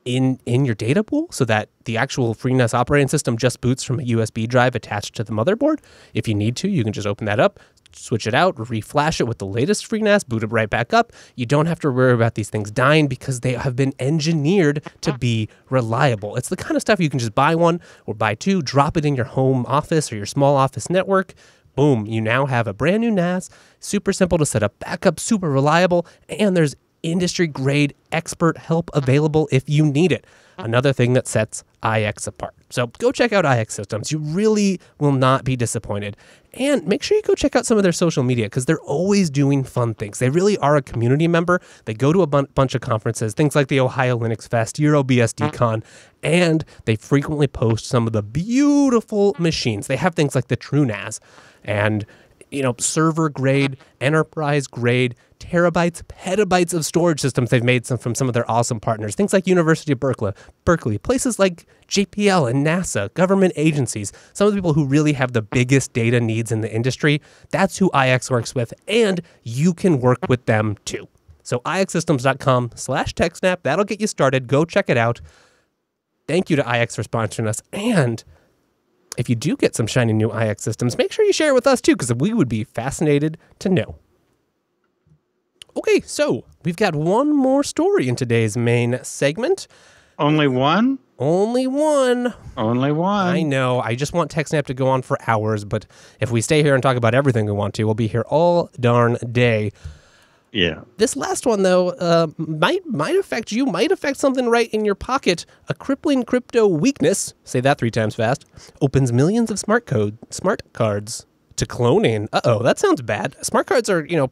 in your data pool so that the actual FreeNAS operating system just boots from a USB drive attached to the motherboard. If you need to, you can just open that up, switch it out, reflash it with the latest FreeNAS, boot it right back up. You don't have to worry about these things dying because they have been engineered to be reliable. It's the kind of stuff you can just buy one or buy two, drop it in your home office or your small office network. Boom, you now have a brand new NAS, super simple to set up, backup, super reliable, and there's industry-grade expert help available if you need it. Another thing that sets IX apart. So go check out IX Systems. You really will not be disappointed. And make sure you go check out some of their social media because they're always doing fun things. They really are a community member. They go to a bunch of conferences, things like the Ohio Linux Fest, EuroBSD Con, and they frequently post some of the beautiful machines. They have things like the TrueNAS and, you know, server-grade, enterprise-grade, terabytes, petabytes of storage systems they've made from some of their awesome partners. Things like University of Berkeley, places like JPL and NASA, government agencies, some of the people who really have the biggest data needs in the industry. That's who IX works with, and you can work with them too. So ixsystems.com/techsnap, that'll get you started. Go check it out. Thank you to IX for sponsoring us. And if you do get some shiny new IX systems, make sure you share it with us too, because we would be fascinated to know. Okay, so we've got one more story in today's main segment. Only one? Only one. Only one. I know. I just want TechSnap to go on for hours, but if we stay here and talk about everything we want to, we'll be here all darn day. Yeah. This last one, though, might affect you, might affect something right in your pocket. A crippling crypto weakness, say that 3 times fast, opens millions of smart cards to cloning. Uh-oh, that sounds bad. Smart cards are, you know,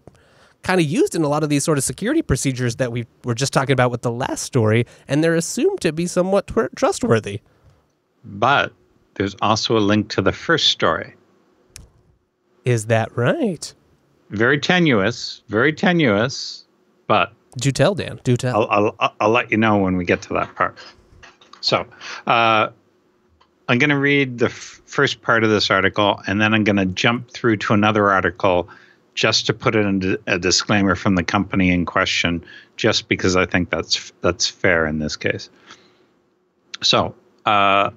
kind of used in a lot of these sort of security procedures that we were just talking about with the last story, and they're assumed to be somewhat trustworthy. But there's also a link to the first story. Is that right? Very tenuous, but... Do tell, Dan, do tell. I'll let you know when we get to that part. So, I'm going to read the first part of this article, and then I'm going to jump through to another article just to put in a disclaimer from the company in question, just because I think that's fair in this case. So the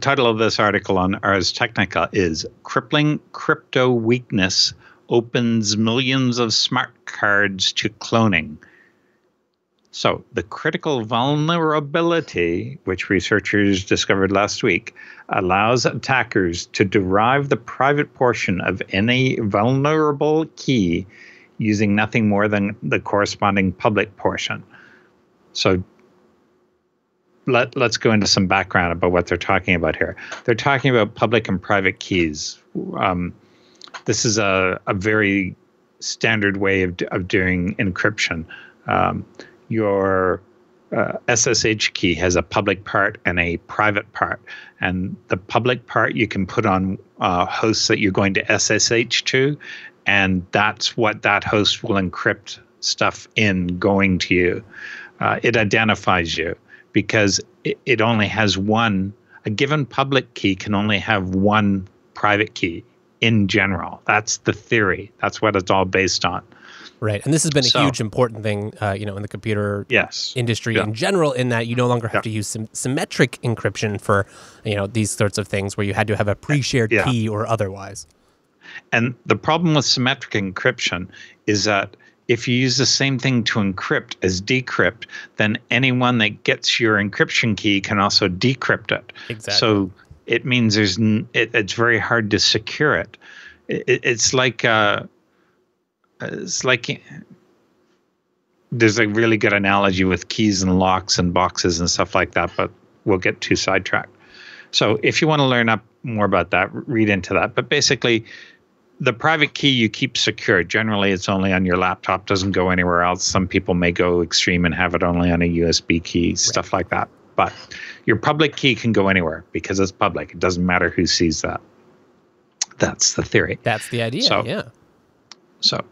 title of this article on Ars Technica is Crippling Crypto Weakness Opens Millions of Smart Cards to Cloning. So the critical vulnerability, which researchers discovered last week, allows attackers to derive the private portion of any vulnerable key using nothing more than the corresponding public portion. So let's go into some background about what they're talking about here. They're talking about public and private keys. This is a very standard way of doing encryption. Your SSH key has a public part and a private part. And the public part you can put on hosts that you're going to SSH to, and that's what that host will encrypt stuff in going to you. It identifies you because it only has one. A given public key can only have one private key in general. That's the theory. That's what it's all based on. Right, and this has been a huge important thing, you know, in the computer industry in general. In that you no longer have to use symmetric encryption for, you know, these sorts of things where you had to have a pre-shared key or otherwise. And the problem with symmetric encryption is that if you use the same thing to encrypt as decrypt, then anyone that gets your encryption key can also decrypt it. Exactly. So it means there's it's very hard to secure it. It's like there's a really good analogy with keys and locks and boxes and stuff like that, but we'll get too sidetracked. So if you want to learn up more about that, read into that. But basically, the private key you keep secure. Generally, it's only on your laptop, doesn't go anywhere else. Some people may go extreme and have it only on a USB key, stuff like that. But your public key can go anywhere because it's public. It doesn't matter who sees that. That's the theory. That's the idea, So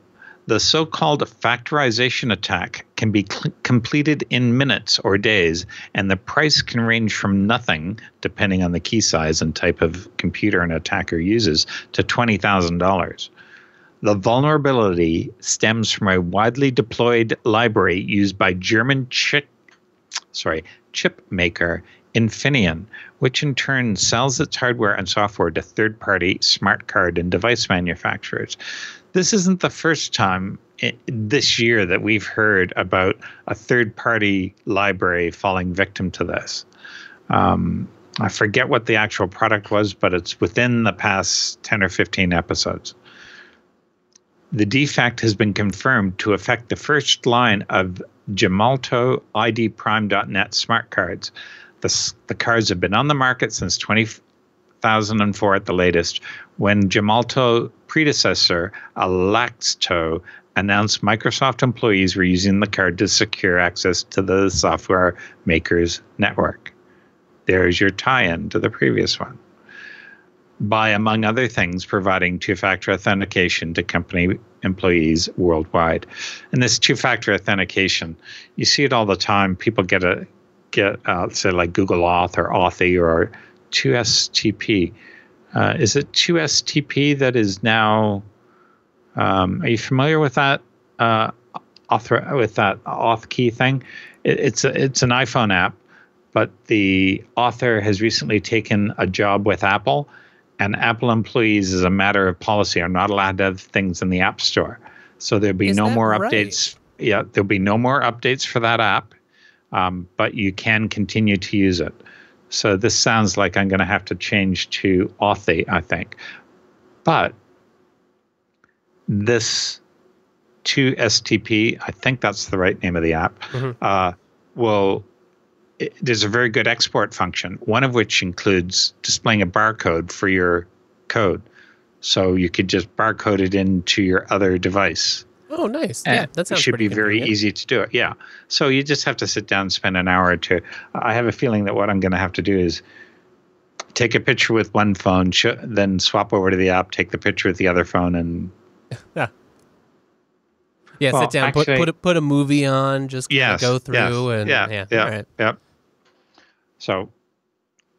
the so-called factorization attack can be completed in minutes or days, and the price can range from nothing, depending on the key size and type of computer an attacker uses, to $20,000. The vulnerability stems from a widely deployed library used by German chip maker Infineon, which in turn sells its hardware and software to third-party smart card and device manufacturers. This isn't the first time this year that we've heard about a third-party library falling victim to this. I forget what the actual product was, but it's within the past 10 or 15 episodes. The defect has been confirmed to affect the first line of Gemalto IDPrime.net smart cards. The cards have been on the market since 2004 at the latest, when Gemalto predecessor, LXD, announced Microsoft employees were using the card to secure access to the software maker's network. There's your tie-in to the previous one. By, among other things, providing two-factor authentication to company employees worldwide. And this two-factor authentication, you see it all the time. People say like Google Auth or Authy or 2STP. Is it 2STP that is now? Are you familiar with that auth key thing? It's an iPhone app, but the author has recently taken a job with Apple, and Apple employees, as a matter of policy, are not allowed to have things in the App Store. So there'll be no more updates. Yeah, there'll be no more updates for that app. But you can continue to use it. So this sounds like I'm going to have to change to Authy, I think. But this 2STP, I think that's the right name of the app, there's a very good export function, one of which includes displaying a barcode for your code. So you could just barcode it into your other device. Oh, nice. And yeah, that sounds pretty convenient. It should be very easy to do it, yeah. So you just have to sit down and spend an hour or two. I have a feeling that what I'm going to have to do is take a picture with one phone, then swap over to the app, take the picture with the other phone, and... sit down, actually, put a movie on, just go through. So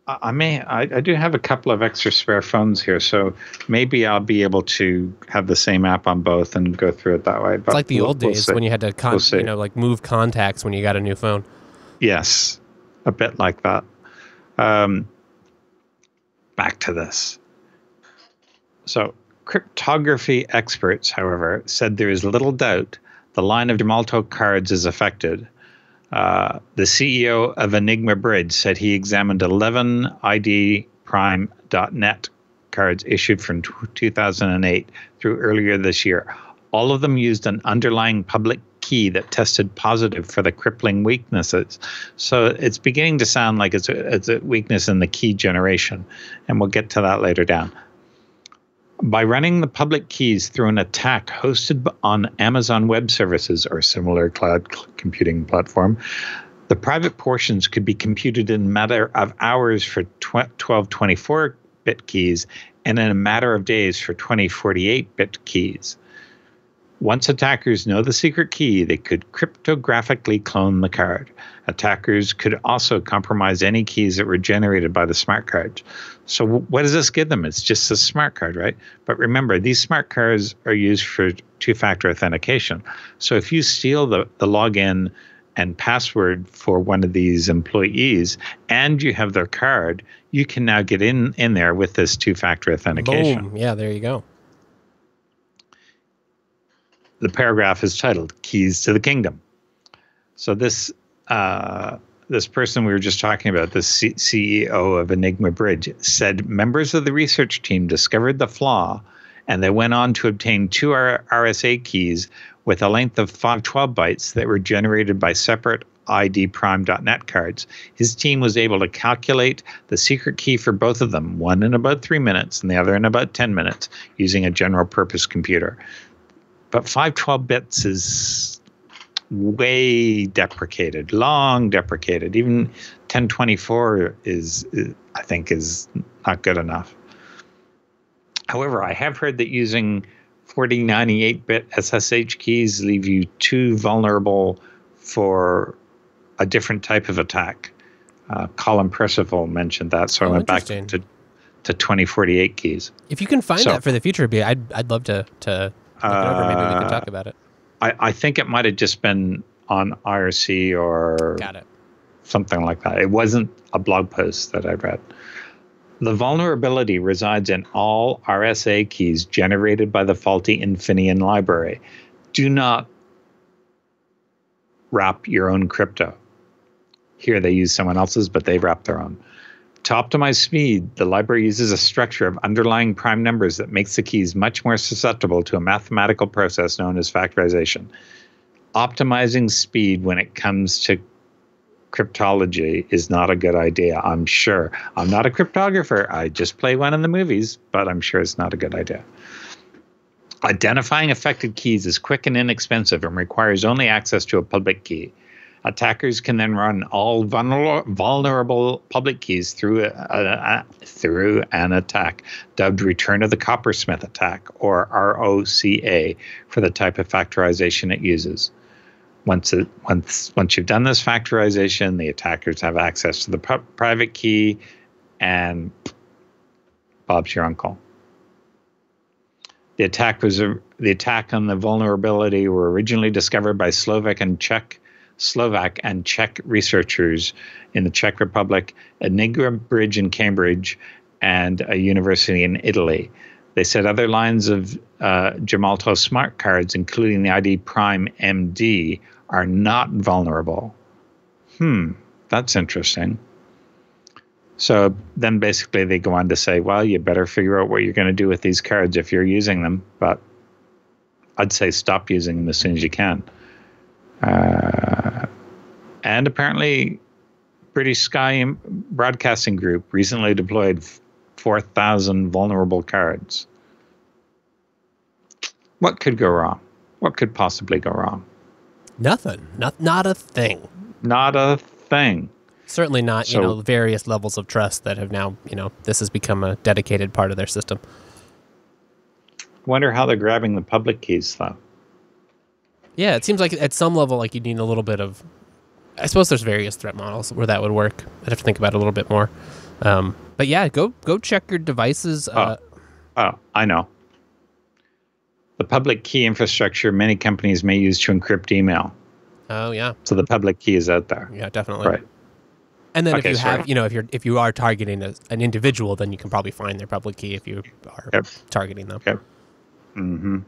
I do have a couple of extra spare phones here, so maybe I'll be able to have the same app on both and go through it that way. But it's like the old days when you had to, move contacts when you got a new phone. Yes, a bit like that. Back to this. So cryptography experts, however, said there is little doubt the line of Gemalto cards is affected. The CEO of Enigma Bridge said he examined 11 IDPrime.net cards issued from 2008 through earlier this year. All of them used an underlying public key that tested positive for the crippling weaknesses. So it's beginning to sound like it's a weakness in the key generation, and we'll get to that later down. By running the public keys through an attack hosted on Amazon Web Services or similar cloud computing platform, the private portions could be computed in a matter of hours for 12 24-bit keys and in a matter of days for 20 48-bit keys. Once attackers know the secret key, they could cryptographically clone the card. Attackers could also compromise any keys that were generated by the smart cards. So what does this give them? It's just a smart card, right? But remember, these smart cards are used for two-factor authentication. So if you steal the login and password for one of these employees, and you have their card, you can now get in there with this two-factor authentication. Boom. Yeah, there you go. The paragraph is titled "Keys to the Kingdom." So this person we were just talking about, the CEO of Enigma Bridge, said members of the research team discovered the flaw, and they went on to obtain two RSA keys with a length of 512 bytes that were generated by separate IDPrime.net cards. His team was able to calculate the secret key for both of them, one in about 3 minutes and the other in about 10 minutes, using a general-purpose computer. But 512 bits is way deprecated, long deprecated. Even 1024 is I think, is not good enough. However, I have heard that using 4098-bit SSH keys leave you too vulnerable for a different type of attack. Colin Percival mentioned that, so I went back to 2048 keys. If you can find that for the future, I'd love to look it over. Maybe we can talk about it. I think it might have just been on IRC or something like that. It wasn't a blog post that I read. The vulnerability resides in all RSA keys generated by the faulty Infineon library. Do not wrap your own crypto. Here they use someone else's, but they wrap their own. To optimize speed, the library uses a structure of underlying prime numbers that makes the keys much more susceptible to a mathematical process known as factorization. Optimizing speed when it comes to cryptology is not a good idea, I'm sure. I'm not a cryptographer. I just play one in the movies, but I'm sure it's not a good idea. Identifying affected keys is quick and inexpensive and requires only access to a public key. Attackers can then run all vulnerable public keys through through an attack dubbed Return of the Coppersmith Attack, or ROCA, for the type of factorization it uses. Once you've done this factorization, the attackers have access to the private key, and Bob's your uncle. The attack on the vulnerability were originally discovered by Slovak and Czech researchers in the Czech Republic, Enigma Bridge in Cambridge, and a university in Italy. They said other lines of Gemalto smart cards, including the IDPrime MD, are not vulnerable. That's interesting. So then basically they go on to say, well, you better figure out what you're going to do with these cards if you're using them. But I'd say stop using them as soon as you can. And apparently British Sky Broadcasting Group recently deployed 4,000 vulnerable cards. What could go wrong? What could possibly go wrong? Nothing. Not a thing. Not a thing. Certainly not, so, various levels of trust that have now, this has become a dedicated part of their system. Wonder how they're grabbing the public keys, though. Yeah, it seems like at some level, like, you need a little bit of, I suppose there's various threat models where that would work. I'd have to think about it a little bit more. But yeah, go check your devices. I know. The public key infrastructure many companies may use to encrypt email. Oh yeah. So the public key is out there. Yeah, definitely. Right. And then if you are targeting an individual, then you can probably find their public key if you are targeting them. Yep. Mm-hmm.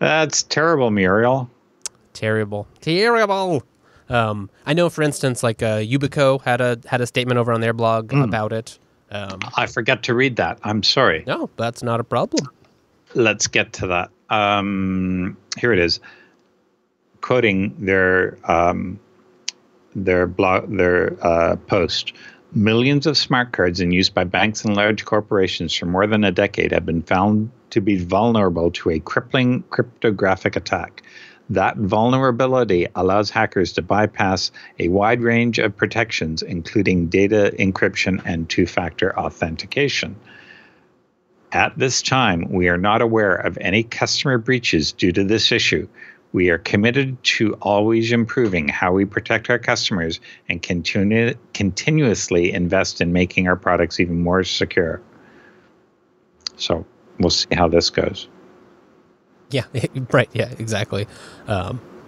That's terrible, Muriel. Terrible. Terrible. I know, for instance, like Yubico had a statement over on their blog about it. I forgot to read that. I'm sorry. No, that's not a problem. Let's get to that. Here it is. Quoting their post. Millions of smart cards in use by banks and large corporations for more than a decade have been found to be vulnerable to a crippling cryptographic attack. That vulnerability allows hackers to bypass a wide range of protections, including data encryption and two-factor authentication. At this time, we are not aware of any customer breaches due to this issue. We are committed to always improving how we protect our customers and continuously invest in making our products even more secure. So we'll see how this goes. Yeah, right. Yeah, exactly.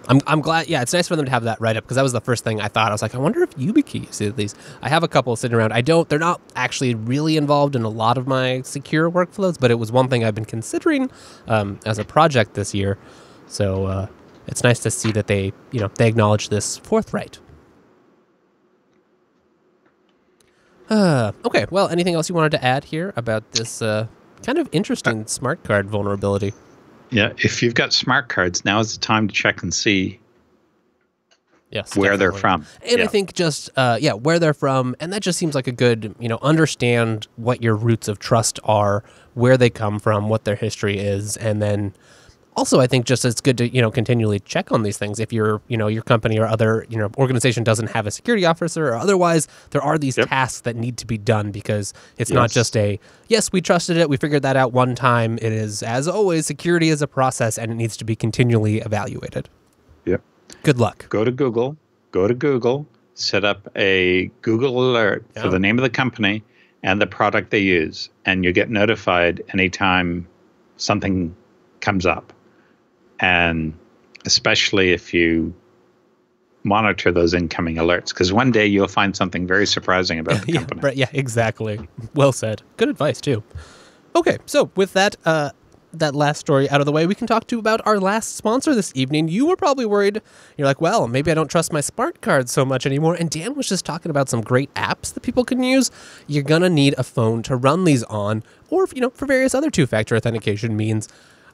I'm glad. Yeah, it's nice for them to have that write up, because that was the first thing I thought. I was like, I wonder if YubiKeys did these. I have a couple sitting around. I don't. They're not actually really involved in a lot of my secure workflows, but it was one thing I've been considering as a project this year. So it's nice to see that they, you know, they acknowledge this forthright. Okay. Well, anything else you wanted to add here about this kind of interesting smart card vulnerability? Yeah, if you've got smart cards, now is the time to check and see where definitely. They're from. And I think just, where they're from. And that just seems like a good, you know, understand what your roots of trust are, where they come from, what their history is. And then also, I think just it's good to, you know, continually check on these things. If you're, you know, your company or other, you know, organization doesn't have a security officer or otherwise, there are these tasks that need to be done, because it's not just a, yes, we trusted it, we figured that out one time. It is, as always, security is a process, and it needs to be continually evaluated. Yep. Good luck. Go to Google, set up a Google alert for the name of the company and the product they use, and you get notified anytime something comes up. And especially if you monitor those incoming alerts, because one day you'll find something very surprising about the company. Right, yeah, exactly. Well said. Good advice, too. Okay, so with that that last story out of the way, we can talk about our last sponsor this evening. You were probably worried. You're like, well, maybe I don't trust my smart card so much anymore. And Dan was just talking about some great apps that people can use. You're going to need a phone to run these on, or, you know, for various other two-factor authentication means.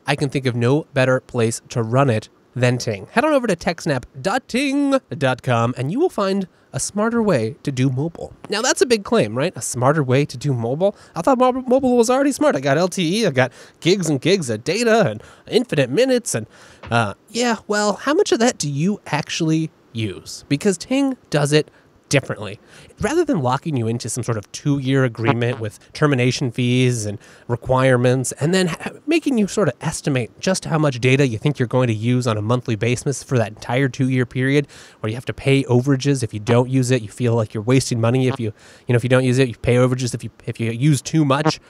I can think of no better place to run it than Ting. Head on over to techsnap.ting.com and you will find a smarter way to do mobile. Now, that's a big claim, right? A smarter way to do mobile? I thought mobile was already smart. I got LTE, I got gigs and gigs of data and infinite minutes. And well, how much of that do you actually use? Because Ting does it differently. Rather than locking you into some sort of two-year agreement with termination fees and requirements, and then making you sort of estimate just how much data you think you're going to use on a monthly basis for that entire two-year period, where you have to pay overages if you don't use it, you feel like you're wasting money if you don't use it, you pay overages if you use too much.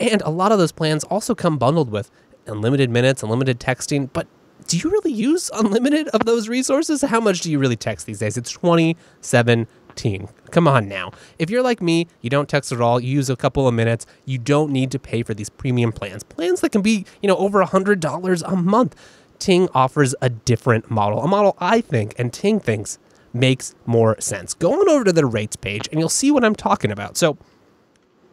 And a lot of those plans also come bundled with unlimited minutes, unlimited texting, but do you really use unlimited of those resources? How much do you really text these days? It's 2017. Come on now. If you're like me, you don't text at all. You use a couple of minutes. You don't need to pay for these premium plans. Plans that can be, you know, over $100 a month. Ting offers a different model. A model I think, and Ting thinks, makes more sense. Go on over to their rates page and you'll see what I'm talking about. So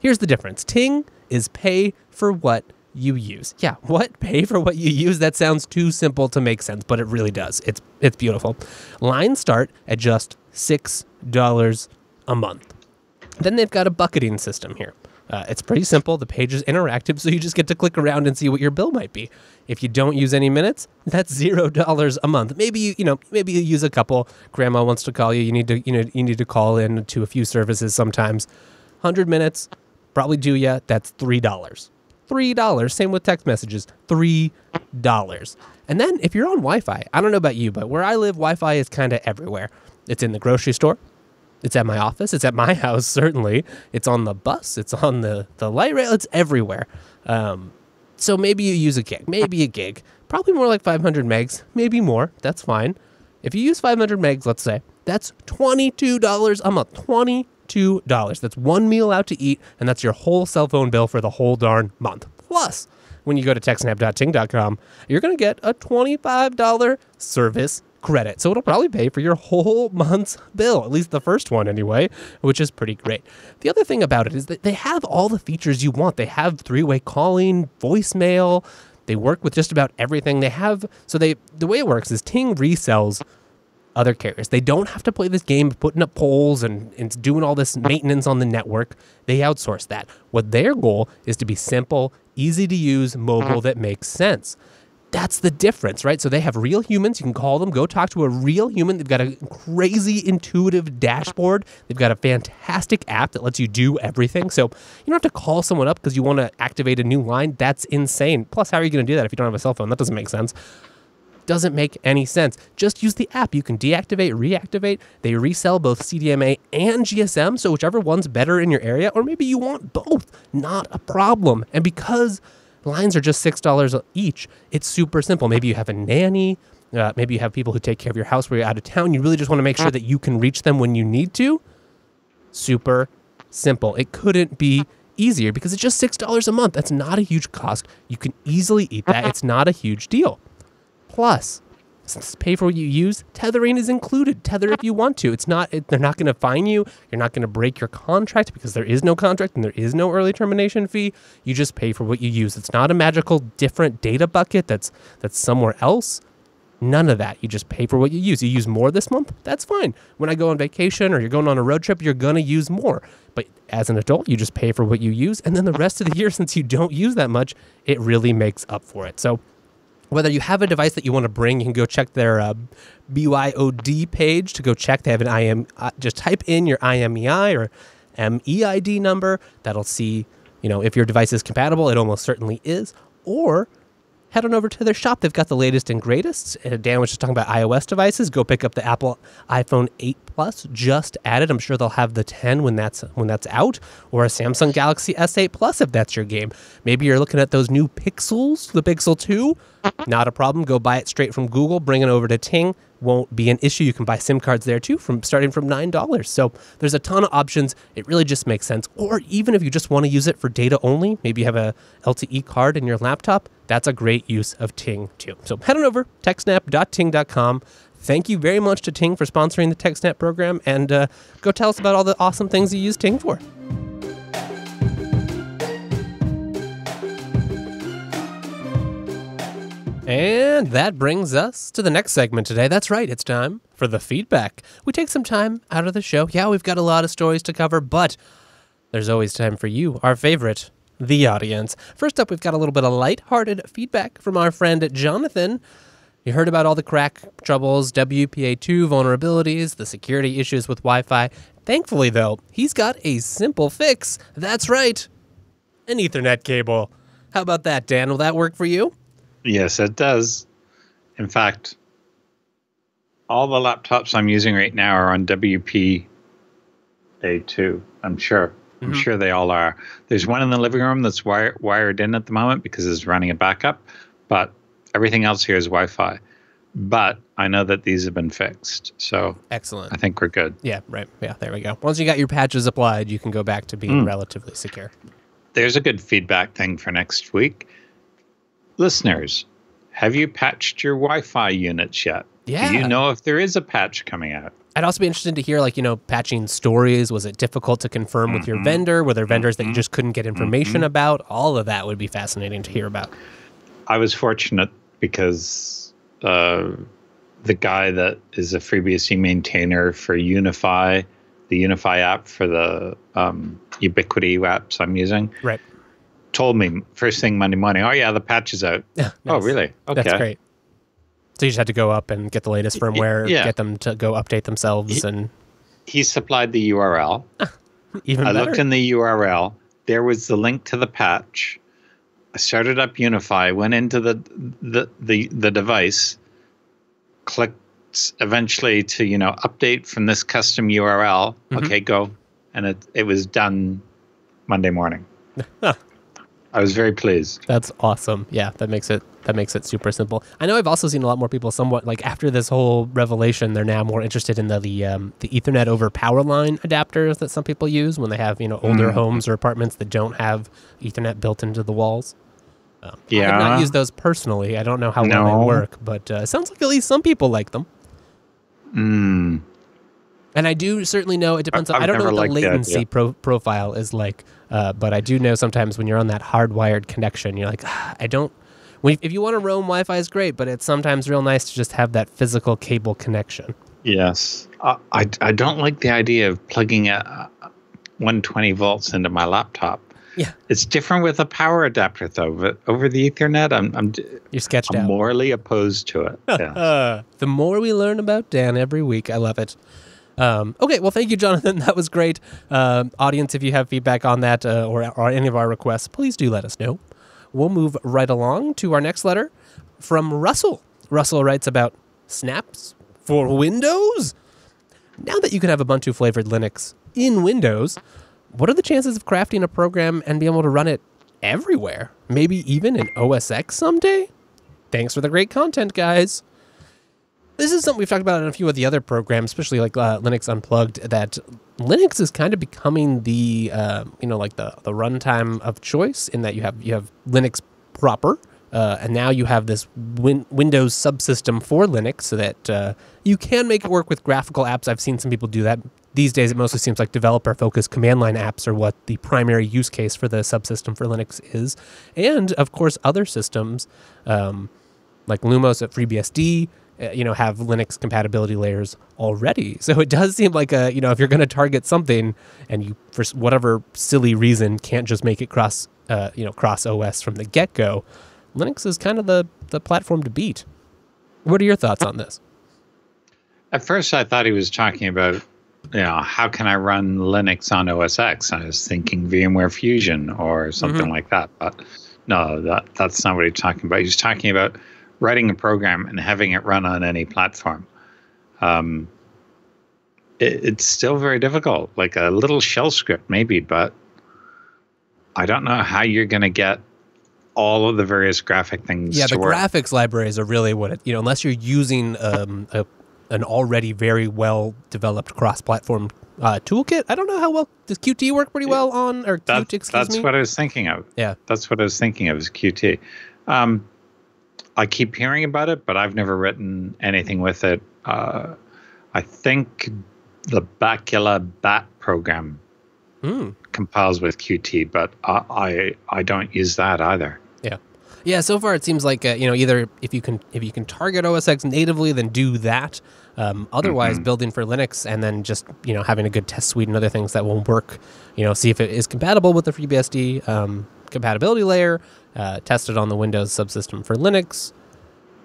here's the difference. Ting is pay for what you use. Yeah, what? Pay for what you use? That sounds too simple to make sense, but it really does. It's beautiful. Lines start at just $6 a month. Then they've got a bucketing system here. It's pretty simple. The page is interactive, so you just get to click around and see what your bill might be. If you don't use any minutes, that's $0 a month. Maybe you use a couple. Grandma wants to call you. You need to call in to a few services sometimes. 100 minutes, probably do ya? That's $3. $3. Same with text messages. $3. And then if you're on Wi-Fi, I don't know about you, but where I live, Wi-Fi is kind of everywhere. It's in the grocery store. It's at my office. It's at my house, certainly. It's on the bus. It's on the light rail. It's everywhere. So maybe you use a gig. Probably more like 500 megs, maybe more. That's fine. If you use 500 megs, let's say, that's $22 a month. $22. That's one meal out to eat, and that's your whole cell phone bill for the whole darn month. Plus, when you go to techsnap.ting.com, you're going to get a $25 service credit. So it'll probably pay for your whole month's bill, at least the first one anyway, which is pretty great. The other thing about it is that they have all the features you want. They have three-way calling, voicemail. They work with just about everything. The way it works is Ting resells other carriers. They don't have to play this game of putting up poles and doing all this maintenance on the network. They outsource that. What their goal is to be simple, easy to use, mobile that makes sense. That's the difference, right? So they have real humans. You can call them, go talk to a real human. They've got a crazy intuitive dashboard. They've got a fantastic app that lets you do everything. So you don't have to call someone up because you want to activate a new line. That's insane. Plus, how are you going to do that if you don't have a cell phone? That doesn't make sense. Doesn't make any sense. Just use the app. You can deactivate, reactivate. They resell both CDMA and GSM. So whichever one's better in your area, or maybe you want both, not a problem. And because lines are just $6 each, it's super simple. Maybe you have a nanny, maybe you have people who take care of your house where you're out of town. You really just want to make sure that you can reach them when you need to. Super simple. It couldn't be easier because it's just $6 a month. That's not a huge cost. You can easily eat that. It's not a huge deal. Plus, since pay for what you use, tethering is included. Tether if you want to. It's not. They're not going to fine you. You're not going to break your contract because there is no contract and there is no early termination fee. You just pay for what you use. It's not a magical different data bucket that's somewhere else. None of that. You just pay for what you use. You use more this month? That's fine. When I go on vacation or you're going on a road trip, you're going to use more. But as an adult, you just pay for what you use. And then the rest of the year, since you don't use that much, it really makes up for it. So whether you have a device that you want to bring, you can go check their BYOD page to go check. They have an just type in your IMEI or MEID number. That'll see, you know, if your device is compatible. It almost certainly is. Or head on over to their shop. They've got the latest and greatest. Dan was just talking about iOS devices. Go pick up the Apple iPhone 8 Plus just added. I'm sure they'll have the 10 when that's out, or a Samsung Galaxy S8 Plus if that's your game. Maybe you're looking at those new Pixels, the Pixel 2. Not a problem. Go buy it straight from Google. Bring it over to Ting. Won't be an issue. You can buy SIM cards there too, starting from $9. So there's a ton of options. It really just makes sense. Or even if you just want to use it for data only, maybe you have a LTE card in your laptop, that's a great use of Ting too. So head on over, techsnap.ting.com. Thank you very much to Ting for sponsoring the TechSnap program, and go tell us about all the awesome things you use Ting for. And that brings us to the next segment today. That's right, it's time for the feedback. We take some time out of the show. Yeah, we've got a lot of stories to cover, but there's always time for you, our favorite, the audience. First up, we've got a little bit of lighthearted feedback from our friend Jonathan. You heard about all the crack troubles, WPA2 vulnerabilities, the security issues with Wi-Fi. Thankfully, though, he's got a simple fix. That's right, an Ethernet cable. How about that, Dan? Will that work for you? Yes, it does. In fact, all the laptops I'm using right now are on WPA2, I'm sure. I'm sure they all are. There's one in the living room that's wired in at the moment because it's running a backup, but everything else here is Wi-Fi. But I know that these have been fixed, so excellent. I think we're good. Yeah, right. Yeah, there we go. Once you got your patches applied, you can go back to being relatively secure. There's a good feedback thing for next week. Listeners, have you patched your Wi-Fi units yet? Yeah. Do you know if there is a patch coming out? I'd also be interested to hear, like, you know, patching stories. Was it difficult to confirm with your vendor? Were there vendors that you just couldn't get information about? All of that would be fascinating to hear about. I was fortunate because the guy that is a FreeBSD maintainer for Unify, the Unify app for the Ubiquiti apps I'm using. Right. Told me first thing Monday morning, oh yeah, the patch is out. Yeah, nice. Oh really? Okay. That's great. So you just had to go up and get the latest firmware, yeah. Get them to go update themselves. And he supplied the URL. Even better. I looked in the URL. There was the link to the patch. I started up Unify, went into the device, clicked eventually to, you know, update from this custom URL. Okay, go. And it was done Monday morning. I was very pleased. That's awesome. Yeah, that makes it super simple. I know I've also seen a lot more people somewhat, like, after this whole revelation, they're now more interested in the Ethernet over power line adapters that some people use when they have, you know, older homes or apartments that don't have Ethernet built into the walls. Yeah. I've not used those personally. I don't know how well they work, but it sounds like at least some people like them. Mm. And I do certainly know it depends on, I don't know what the latency profile is like, but I do know sometimes when you're on that hardwired connection, you're like, if you want to roam, Wi-Fi is great, but it's sometimes real nice to just have that physical cable connection. Yes. I don't like the idea of plugging 120 volts into my laptop. Yeah, it's different with a power adapter though. But over the Ethernet, you're sketched out. I'm morally opposed to it. Yeah. The more we learn about Dan every week, I love it. Okay, well, thank you, Jonathan. That was great. Audience, if you have feedback on that or any of our requests, please do let us know. We'll move right along to our next letter from Russell. Russell writes about snaps for Windows. Now that you can have Ubuntu flavored Linux in Windows, what are the chances of crafting a program and being able to run it everywhere? Maybe even in OS X someday? Thanks for the great content, guys. This is something we've talked about in a few of the other programs, especially like Linux Unplugged, that Linux is kind of becoming the, the runtime of choice in that you have Linux proper, and now you have this Windows subsystem for Linux so that you can make it work with graphical apps. I've seen some people do that. These days, it mostly seems like developer-focused command line apps are what the primary use case for the subsystem for Linux is. And, of course, other systems like Lumos at FreeBSD, have Linux compatibility layers already. So it does seem like, if you're going to target something and you, for whatever silly reason, can't just make it cross OS from the get-go, Linux is kind of the platform to beat. What are your thoughts on this? At first, I thought he was talking about how can I run Linux on OS X? I was thinking VMware Fusion or something like that. But no, that's not what he's talking about. He's talking about writing a program and having it run on any platform. It's still very difficult, like a little shell script maybe, but I don't know how you're going to get all of the various graphic things to work. Yeah, the graphics libraries are really what it, unless you're using an already very well-developed cross-platform toolkit. I don't know how well... Does Qt work pretty well on... or Qt, excuse me? That's what I was thinking of. Yeah. That's what I was thinking of, is Qt. I keep hearing about it, but I've never written anything with it. I think the Bacula Bat program compiles with Qt, but I don't use that either. Yeah. Yeah, so far it seems like either if you can target OS X natively, then do that. Otherwise, building for Linux and then just having a good test suite and other things that will work. See if it is compatible with the FreeBSD compatibility layer. Test it on the Windows subsystem for Linux.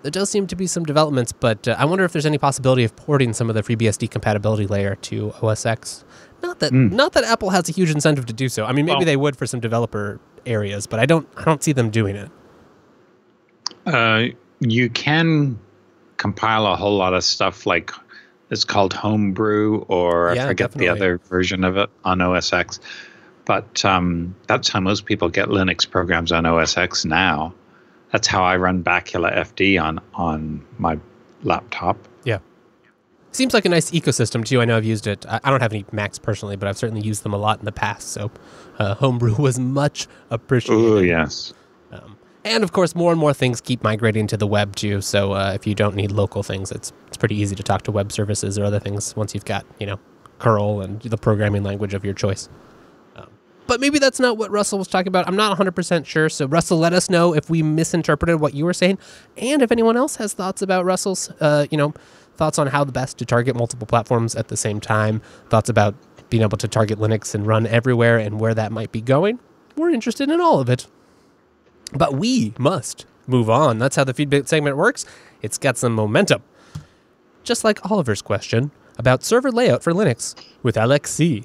There does seem to be some developments, but I wonder if there's any possibility of porting some of the FreeBSD compatibility layer to OS X. Not that Apple has a huge incentive to do so. I mean, maybe they would for some developer areas, but I don't see them doing it. You can compile a whole lot of stuff like it's called Homebrew, or I forget the other version of it on OS X. But that's how most people get Linux programs on OS X now. That's how I run Bacula FD on my laptop. Yeah. Seems like a nice ecosystem, too. I know I've used it. I don't have any Macs personally, but I've certainly used them a lot in the past. So Homebrew was much appreciated. Oh, yes. And, of course, more and more things keep migrating to the web, too. So if you don't need local things, it's pretty easy to talk to web services or other things once you've got, curl and the programming language of your choice. But maybe that's not what Russell was talking about. I'm not 100% sure. So, Russell, let us know if we misinterpreted what you were saying. And if anyone else has thoughts about Russell's, thoughts on how the best to target multiple platforms at the same time, thoughts about being able to target Linux and run everywhere and where that might be going, we're interested in all of it. But we must move on. That's how the feedback segment works. It's got some momentum. Just like Oliver's question about server layout for Linux with LXC.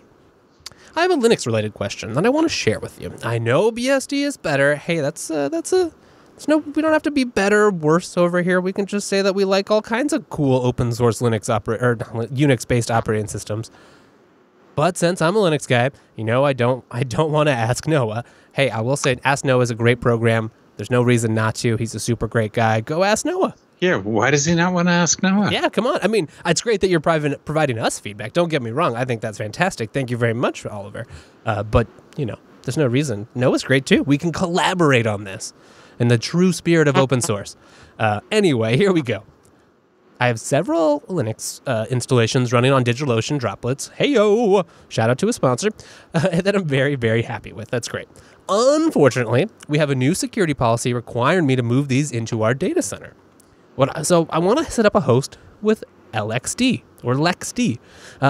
I have a Linux-related question that I want to share with you. I know BSD is better. Hey, we don't have to be better or worse over here. We can just say that we like all kinds of cool open-source Unix-based operating systems. But since I'm a Linux guy, I don't want to ask Noah. Hey, I will say Ask Noah is a great program. There's no reason not to. He's a super great guy. Go ask Noah. Yeah, why does he not want to ask Noah? Yeah, come on. I mean, it's great that you're providing us feedback. Don't get me wrong. I think that's fantastic. Thank you very much, Oliver. But, there's no reason. Noah's great, too. We can collaborate on this in the true spirit of open source. Anyway, here we go. I have several Linux installations running on DigitalOcean droplets. Hey-yo! Shout out to a sponsor that I'm very, very happy with. That's great. Unfortunately, we have a new security policy requiring me to move these into our data center. So I want to set up a host with LXD or LXD.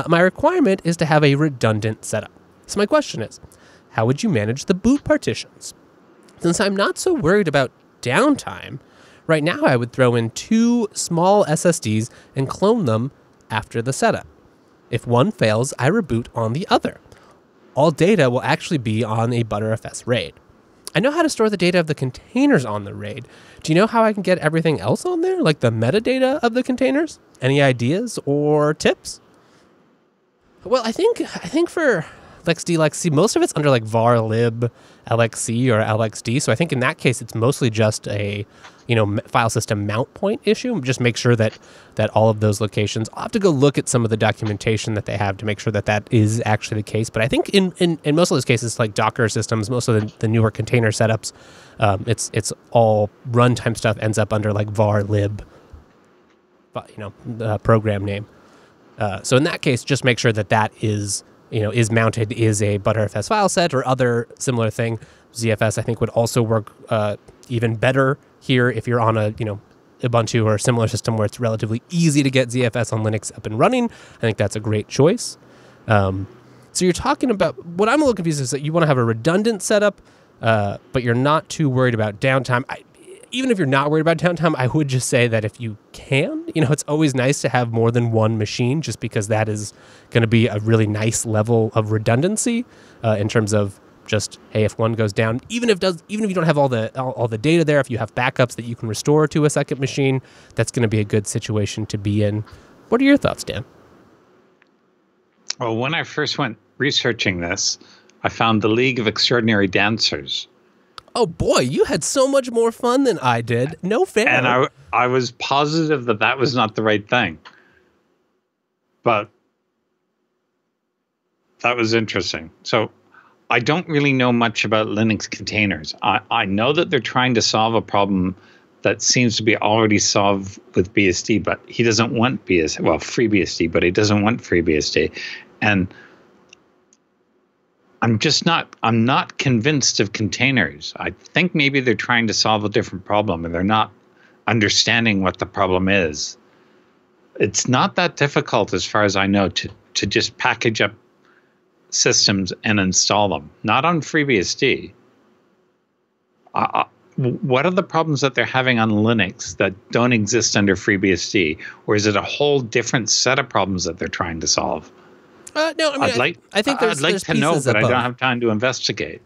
My requirement is to have a redundant setup. So my question is, how would you manage the boot partitions? Since I'm not so worried about downtime, right now I would throw in two small SSDs and clone them after the setup. If one fails, I reboot on the other. All data will actually be on a BtrFS RAID. I know how to store the data of the containers on the RAID. Do you know how I can get everything else on there, like the metadata of the containers? Any ideas or tips? Well, I think for LXD, LXC, most of it's under like var lib LXC or LXD. So I think in that case, it's mostly just a, you know, file system mount point issue. Just make sure that all of those locations, I'll have to go look at some of the documentation that they have to make sure that that is actually the case. But I think in most of those cases, like Docker systems, most of the newer container setups, it's all runtime stuff ends up under like var lib, you know, program name. So in that case, just make sure that is, you know, is mounted is a BtrFS file set or other similar thing. ZFS, I think, would also work even better here if you're on a, you know, Ubuntu or a similar system where it's relatively easy to get ZFS on Linux up and running. I think that's a great choice. So you're talking about, what I'm a little confused is that you want to have a redundant setup, but you're not too worried about downtime. Even if you're not worried about downtime, I would just say that if you can, you know, it's always nice to have more than one machine just because that is going to be a really nice level of redundancy in terms of just, hey, if one goes down, even if you don't have all the data there, if you have backups that you can restore to a second machine, that's going to be a good situation to be in. What are your thoughts, Dan? Well, when I first went researching this, I found the League of Extraordinary Dancers. Oh boy, you had so much more fun than I did. No fair. And I was positive that was not the right thing. But that was interesting. So I don't really know much about Linux containers. I know that they're trying to solve a problem that seems to be already solved with BSD, but he doesn't want BSD. Well, FreeBSD, but he doesn't want FreeBSD. And I'm not convinced of containers. I think maybe they're trying to solve a different problem and they're not understanding what the problem is. It's not that difficult as far as I know to just package up systems and install them. Not on FreeBSD. What are the problems that they're having on Linux that don't exist under FreeBSD? Or is it a whole different set of problems that they're trying to solve? No, I mean, I think I'd like to know, but I don't have time to investigate.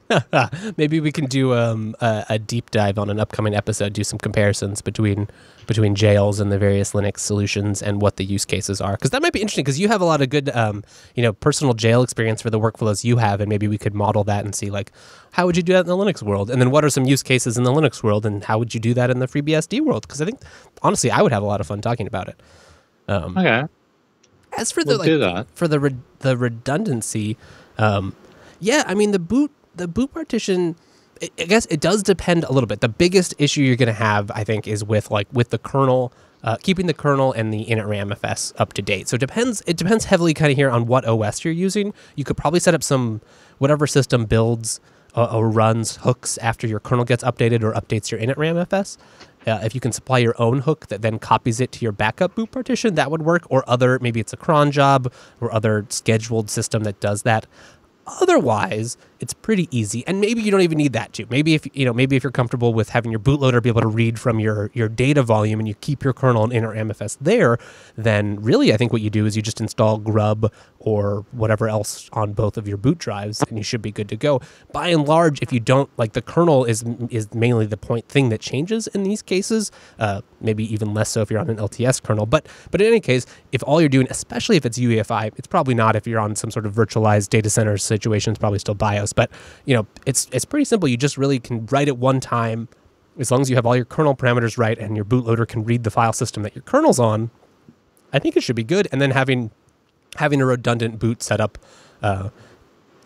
Maybe we can do a deep dive on an upcoming episode, do some comparisons between jails and the various Linux solutions and what the use cases are. Because that might be interesting, because you have a lot of good you know, personal jail experience for the workflows you have, and maybe we could model that and see, like, how would you do that in the Linux world? And then what are some use cases in the Linux world, and how would you do that in the FreeBSD world? Because I think, honestly, I would have a lot of fun talking about it. Okay. As for the redundancy, yeah, I mean the boot partition, I guess it does depend a little bit. The biggest issue you're going to have, I think, is with the kernel, keeping the kernel and the initramfs up to date. So it depends heavily kind of here on what OS you're using. You could probably set up some whatever system builds or runs hooks after your kernel gets updated or updates your initramfs. If you can supply your own hook that then copies it to your backup boot partition, that would work. Or other, maybe it's a cron job or other scheduled system that does that. Otherwise, it's pretty easy. And maybe you don't even need that too. Maybe if you're comfortable with having your bootloader be able to read from your data volume and you keep your kernel and initramfs there, then really I think what you do is you just install grub or whatever else on both of your boot drives and you should be good to go. By and large, if you don't, like, the kernel is mainly the point thing that changes in these cases, maybe even less so if you're on an LTS kernel. But in any case, if all you're doing, especially if it's UEFI, it's probably not if you're on some sort of virtualized data center situation, it's probably still BIOS. But, you know, it's pretty simple. You just really can write it one time. As long as you have all your kernel parameters right and your bootloader can read the file system that your kernel's on, I think it should be good. And then having a redundant boot setup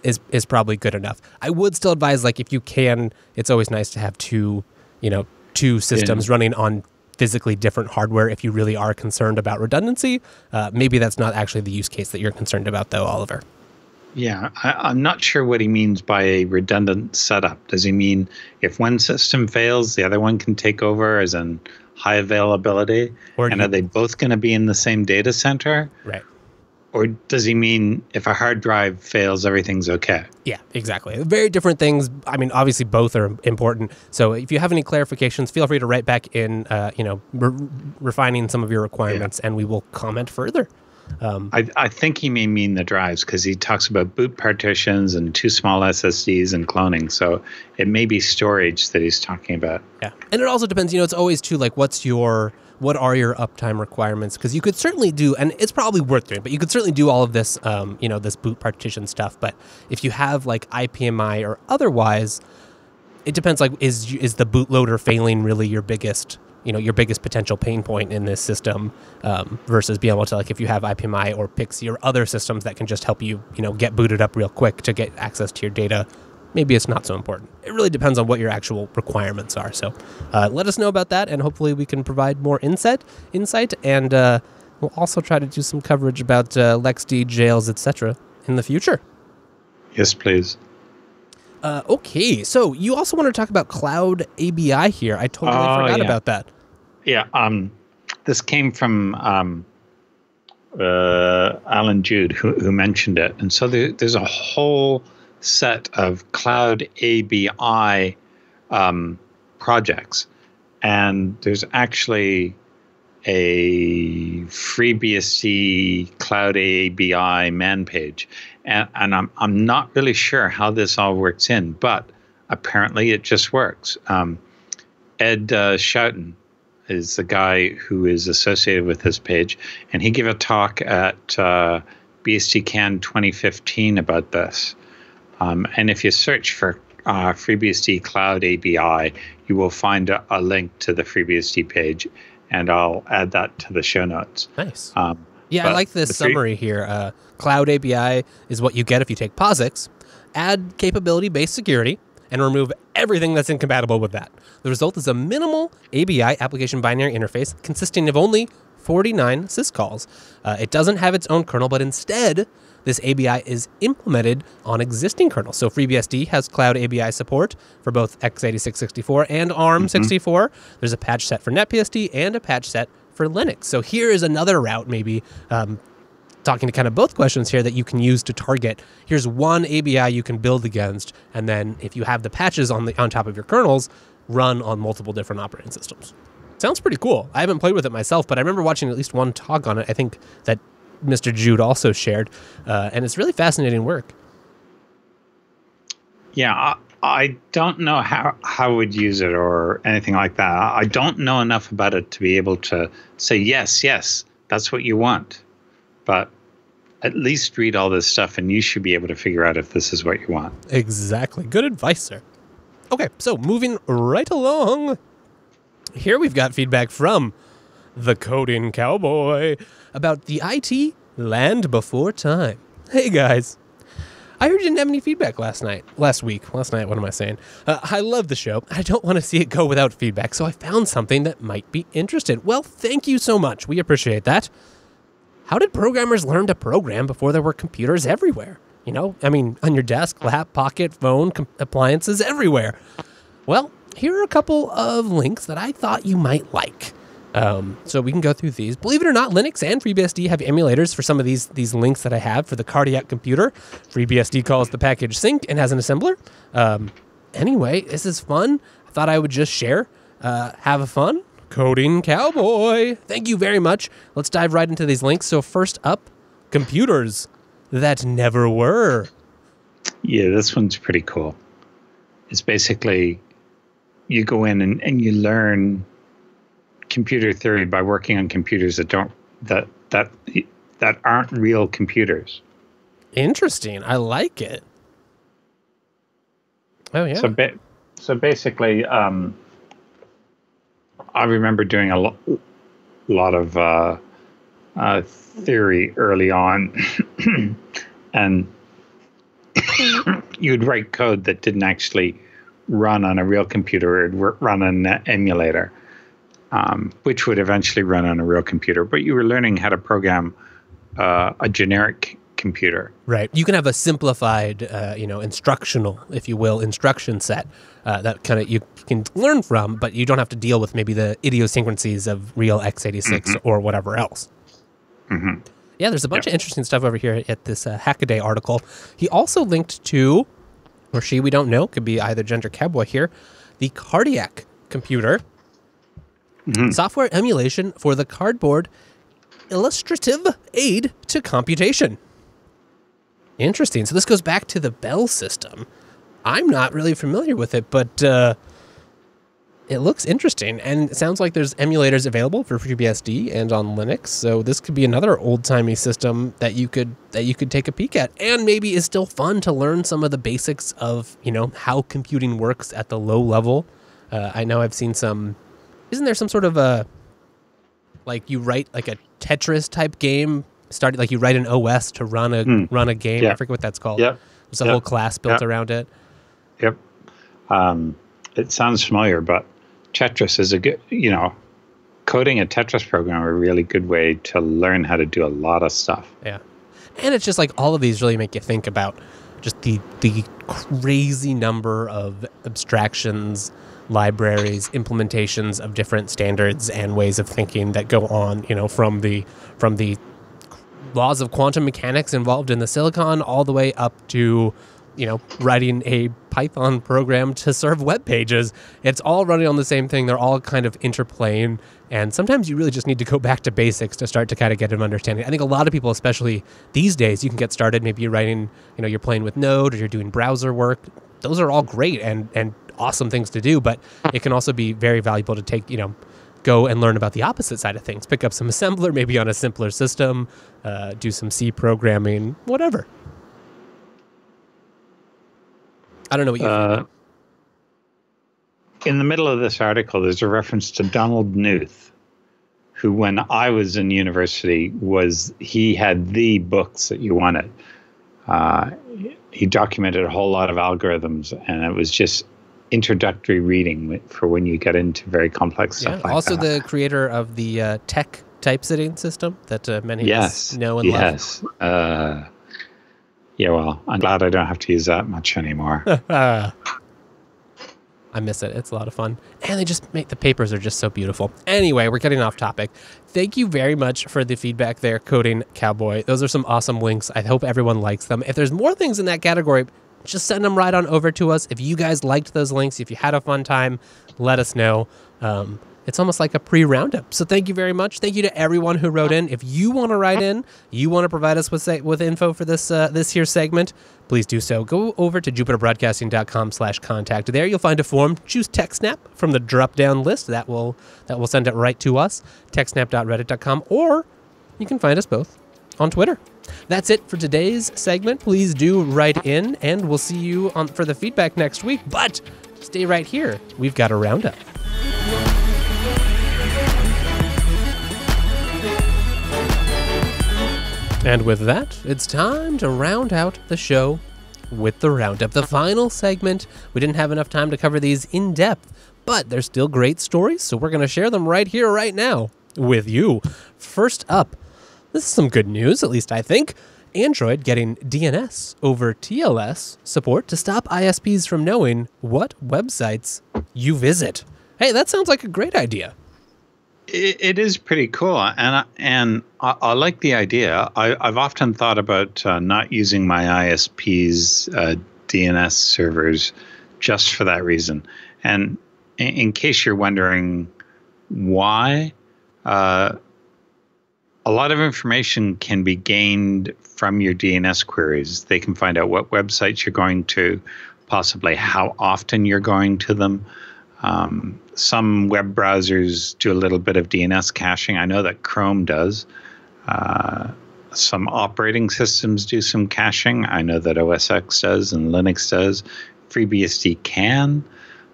is probably good enough. I would still advise, like, if you can, it's always nice to have two systems running on physically different hardware if you really are concerned about redundancy. Maybe that's not actually the use case that you're concerned about, though, Oliver. Yeah, I'm not sure what he means by a redundant setup. Does he mean if one system fails, the other one can take over, as in high availability? Or are they both going to be in the same data center? Right. Or does he mean if a hard drive fails, everything's okay? Yeah, exactly. Very different things. I mean, obviously both are important. So if you have any clarifications, feel free to write back in, you know, refining some of your requirements, and we will comment further. I think he may mean the drives, because he talks about boot partitions and 2 small SSDs and cloning. So it may be storage that he's talking about. Yeah. And it also depends, you know, it's always too, like, what are your uptime requirements? Because you could certainly do, and it's probably worth doing, but you could certainly do all of this, you know, this boot partition stuff. But if you have like IPMI or otherwise, it depends, like, is the bootloader failing really your biggest, you know, your biggest potential pain point in this system, versus being able to, like, if you have IPMI or Pixie or other systems that can just help you, you know, get booted up real quick to get access to your data, maybe it's not so important. It really depends on what your actual requirements are. So let us know about that, and hopefully we can provide more insight, and we'll also try to do some coverage about LexD, jails, etc. in the future. Yes, please. Okay, so you also want to talk about Cloud ABI here. I totally forgot about that. Yeah, this came from Alan Jude, who mentioned it. And so there's a whole set of Cloud ABI projects. And there's actually a FreeBSD Cloud ABI man page. And I'm not really sure how this all works in, but apparently it just works. Ed Schouten is the guy who is associated with this page, and he gave a talk at BSDCon 2015 about this. And if you search for FreeBSD Cloud ABI, you will find a link to the FreeBSD page, and I'll add that to the show notes. Nice. Yeah, I like this summary here. Cloud ABI is what you get if you take POSIX, add capability-based security, and remove everything that's incompatible with that. The result is a minimal ABI, application binary interface, consisting of only 49 syscalls. It doesn't have its own kernel, but instead, this ABI is implemented on existing kernels. So FreeBSD has Cloud ABI support for both x86-64 and ARM64. There's a patch set for NetBSD and a patch set for Linux. So here is another route, maybe, talking to kind of both questions here, that you can use to target. Here's one ABI you can build against, and then if you have the patches on top of your kernels, run on multiple different operating systems. Sounds pretty cool. I haven't played with it myself, but I remember watching at least one talk on it, I think, that Mr. Jude also shared, and it's really fascinating work. Yeah, I don't know how I would use it or anything like that. I don't know enough about it to be able to say, yes, that's what you want. But at least read all this stuff, and you should be able to figure out if this is what you want. Exactly. Good advice, sir. Okay, so moving right along, here we've got feedback from the Coding Cowboy about the IT land before time. Hey, guys. I heard you didn't have any feedback last night, what am I saying? I love the show. I don't want to see it go without feedback, so I found something that might be interesting. Well, thank you so much. We appreciate that. How did programmers learn to program before there were computers everywhere? You know, I mean, on your desk, lap, pocket, phone, appliances, everywhere. Well, here are a couple of links that I thought you might like. So we can go through these. Believe it or not, Linux and FreeBSD have emulators for some of these links that I have. For the Cardiac computer, FreeBSD calls the package sync and has an assembler. Anyway, this is fun. I thought I would just share. Have a fun. Coding Cowboy. Thank you very much. Let's dive right into these links. So first up, computers that never were. Yeah, this one's pretty cool. It's basically you go in and you learn computer theory by working on computers that aren't real computers. Interesting. I like it. Oh yeah. So basically, I remember doing a lot of theory early on, and you'd write code that didn't actually run on a real computer. It'd run on an emulator, which would eventually run on a real computer. But you were learning how to program a generic computer. Right. You can have a simplified, you know, instructional, if you will, instruction set that kind of you can learn from, but you don't have to deal with maybe the idiosyncrasies of real x86 or whatever else. Yeah, there's a bunch of interesting stuff over here at this Hackaday article. He also linked to, or she, we don't know, could be either gender cowboy here, the Cardiac computer. Mm-hmm. Software emulation for the cardboard illustrative aid to computation. Interesting. So this goes back to the Bell system. I'm not really familiar with it, but it looks interesting. And it sounds like there's emulators available for FreeBSD and on Linux. So this could be another old-timey system that you could take a peek at. And maybe it's still fun to learn some of the basics of, you know, how computing works at the low level. I know I've seen some... Isn't there some sort of a... Like you write like a Tetris-type game... Started like you write an OS to run a game. Yeah. I forget what that's called. Yep. There's a whole class built around it. Yep. It sounds familiar, but Tetris is a good, you know, coding a Tetris program is a really good way to learn how to do a lot of stuff. Yeah. And it's just like all of these really make you think about just the crazy number of abstractions, libraries, implementations of different standards and ways of thinking that go on, you know, from the laws of quantum mechanics involved in the silicon all the way up to, you know, writing a Python program to serve web pages. It's all running on the same thing. They're all kind of interplaying. And sometimes you really just need to go back to basics to start to kind of get an understanding. I think a lot of people, especially these days, you can get started. Maybe you're writing, you know, you're playing with Node or you're doing browser work. Those are all great and awesome things to do, but it can also be very valuable to take, you know, go and learn about the opposite side of things. Pick up some assembler, maybe on a simpler system, do some C programming, whatever. I don't know what you think. In the middle of this article, there's a reference to Donald Knuth, who when I was in university, he had the books that you wanted. He documented a whole lot of algorithms, and it was just introductory reading for when you get into very complex stuff like also that. Also the creator of the tech typesetting system that many of us know and love. Yes. Yeah, well, I'm glad I don't have to use that much anymore. I miss it. It's a lot of fun. And they just make the papers are just so beautiful. Anyway, we're getting off topic. Thank you very much for the feedback there, Coding Cowboy. Those are some awesome links. I hope everyone likes them. If there's more things in that category, just send them right on over to us. If you guys liked those links, if you had a fun time, let us know. It's almost like a pre-roundup. So thank you very much. Thank you to everyone who wrote in. If you want to write in, you want to provide us with info for this this here segment, please do so. Go over to jupiterbroadcasting.com/contact. There you'll find a form. Choose TechSnap from the drop-down list. That will send it right to us, techsnap.reddit.com, or you can find us both on Twitter. That's it for today's segment. Please do write in, and we'll see you for the feedback next week. But stay right here. We've got a roundup. And with that, it's time to round out the show with the roundup. The final segment. We didn't have enough time to cover these in depth, but they're still great stories, so we're going to share them right here, right now, with you. First up, this is some good news, at least I think. Android getting DNS over TLS support to stop ISPs from knowing what websites you visit. Hey, that sounds like a great idea. It is pretty cool, and I like the idea. I've often thought about not using my ISP's DNS servers just for that reason. And in case you're wondering why... a lot of information can be gained from your DNS queries. They can find out what websites you're going to, possibly how often you're going to them. Some web browsers do a little bit of DNS caching. I know that Chrome does. Some operating systems do some caching. I know that OS X does and Linux does. FreeBSD can.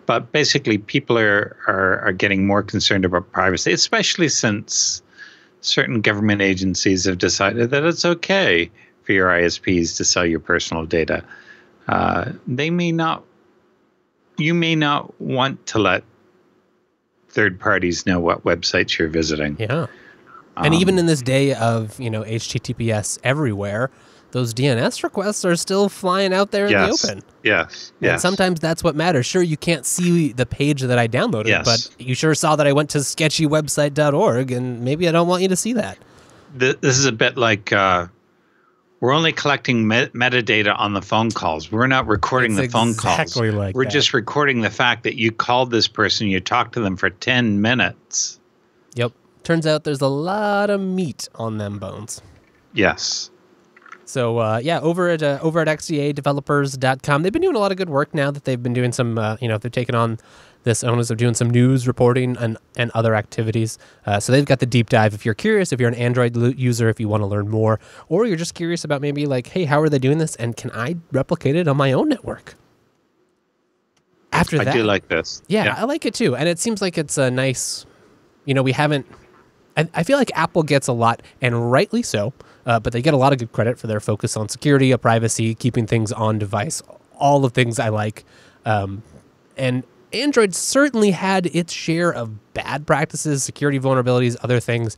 But basically, people are getting more concerned about privacy, especially since... certain government agencies have decided that it's okay for your ISPs to sell your personal data. You may not want to let third parties know what websites you're visiting. Yeah, and even in this day of, you know, HTTPS everywhere, those DNS requests are still flying out there in the open. Yes. And sometimes that's what matters. Sure, you can't see the page that I downloaded, but you sure saw that I went to sketchywebsite.org, and maybe I don't want you to see that. this is a bit like we're only collecting metadata on the phone calls. We're not recording the phone calls. Like we're just recording the fact that you called this person, you talked to them for 10 minutes. Yep. Turns out there's a lot of meat on them bones. Yes. So, yeah, over at xdadevelopers.com, they've been doing a lot of good work now that they've been doing some, you know, they've taken on this onus of doing some news reporting and other activities. So they've got the deep dive if you're curious, if you're an Android user, if you want to learn more, or you're just curious about maybe like, hey, how are they doing this? And can I replicate it on my own network? After that, I do like this. Yeah, yeah, I like it too. And it seems like it's a nice, you know, we haven't, I feel like Apple gets a lot, and rightly so, but they get a lot of good credit for their focus on security, privacy, keeping things on device, all the things I like. And Android certainly had its share of bad practices, security vulnerabilities, other things,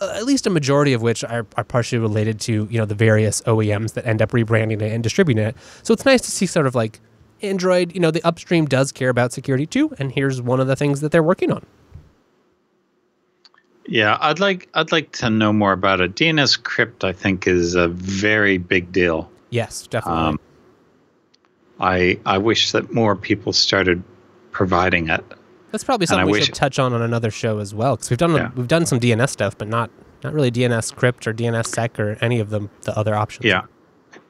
at least a majority of which are partially related to, you know, the various OEMs that end up rebranding it and distributing it. So it's nice to see sort of like Android, you know, the upstream does care about security too, and here's one of the things that they're working on. Yeah, I'd like to know more about it. DNS crypt, I think, is a very big deal. Yes, definitely. I wish that more people started providing it. That's probably something we should touch on another show as well, because we've done some DNS stuff, but not really DNS crypt or DNSSEC or any of the other options. Yeah,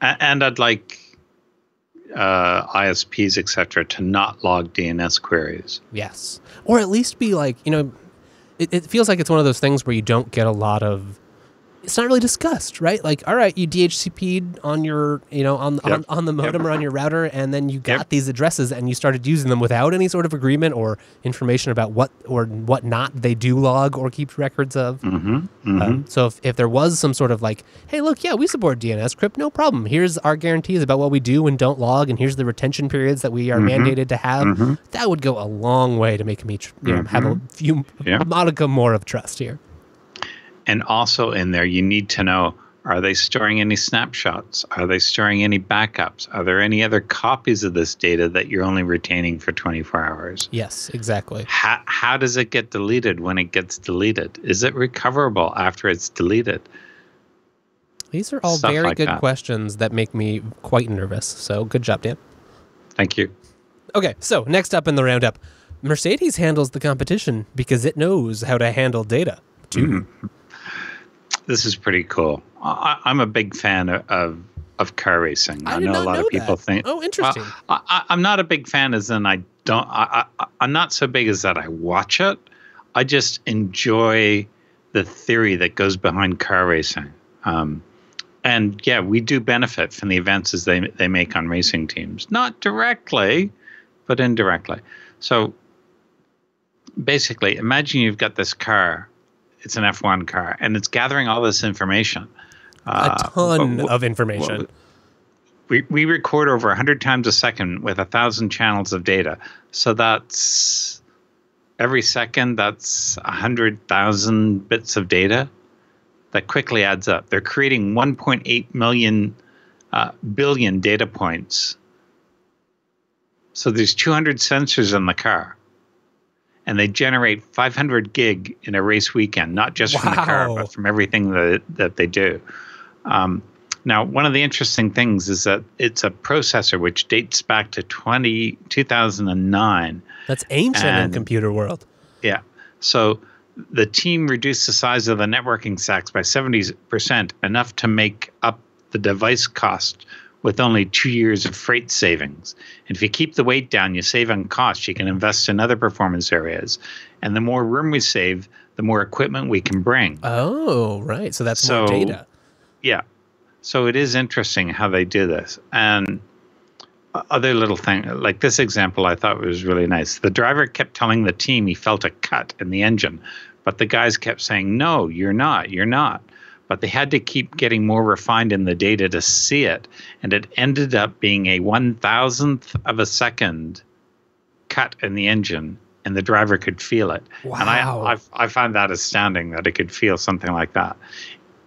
and I'd like ISPs, etc., to not log DNS queries. Yes, or at least be like, you know. It feels like it's one of those things where you don't get a lot of, it's not really discussed, right? Like, all right, you DHCP'd on your, you know, on the modem or on your router, and then you got these addresses and you started using them without any sort of agreement or information about what or what not they do log or keep records of. So if there was some sort of like, hey, look, yeah, we support DNS crypt, no problem. Here's our guarantees about what we do and don't log, and here's the retention periods that we are mandated to have. That would go a long way to making me have a few modicum more of trust here. And also in there, you need to know, are they storing any snapshots? Are they storing any backups? Are there any other copies of this data that you're only retaining for 24 hours? Yes, exactly. How does it get deleted when it gets deleted? Is it recoverable after it's deleted? These are all very good questions that make me quite nervous. So good job, Dan. Thank you. Okay, so next up in the roundup, Mercedes handles the competition because it knows how to handle data, too. This is pretty cool. I'm a big fan of car racing. I know a lot of people think. Oh, interesting. Well, I'm not a big fan as in I don't. I'm not so big as that I watch it. I just enjoy the theory that goes behind car racing. And yeah, we do benefit from the advances they make on racing teams, not directly, but indirectly. So basically, imagine you've got this car. It's an F1 car, and it's gathering all this information. A ton of information. We record over 100 times a second with 1,000 channels of data. So that's every second, that's 100,000 bits of data. That quickly adds up. They're creating 1.8 billion data points. So there's 200 sensors in the car. And they generate 500 gig in a race weekend, not just from the car, but from everything that they do. Now, one of the interesting things is that it's a processor which dates back to 2009. That's ancient in the computer world. Yeah. So the team reduced the size of the networking stacks by 70%, enough to make up the device cost with only 2 years of freight savings. And if you keep the weight down, you save on costs. You can invest in other performance areas. And the more room we save, the more equipment we can bring. Oh, right. So that's more data. Yeah. So it is interesting how they do this. And other little thing, like this example I thought was really nice. The driver kept telling the team he felt a cut in the engine. But the guys kept saying, no, you're not. You're not. But they had to keep getting more refined in the data to see it. And it ended up being a 1,000th of a second cut in the engine, and the driver could feel it. Wow. And I found that astounding that it could feel something like that.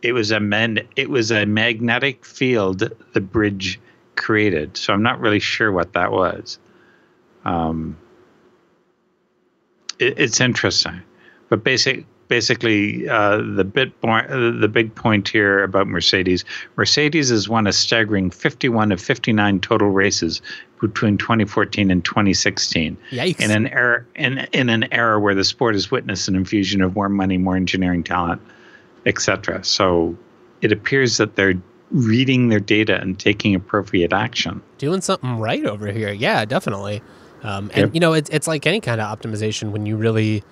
It was a magnetic field the bridge created. So I'm not really sure what that was. It's interesting. But basically, basically the big point here about Mercedes. Mercedes has won a staggering 51 of 59 total races between 2014 and 2016. Yikes. In an era where the sport has witnessed an infusion of more money, more engineering talent, etc. So it appears that they're reading their data and taking appropriate action. Doing something right over here. Yeah, definitely. And, you know, it's like any kind of optimization. When you really,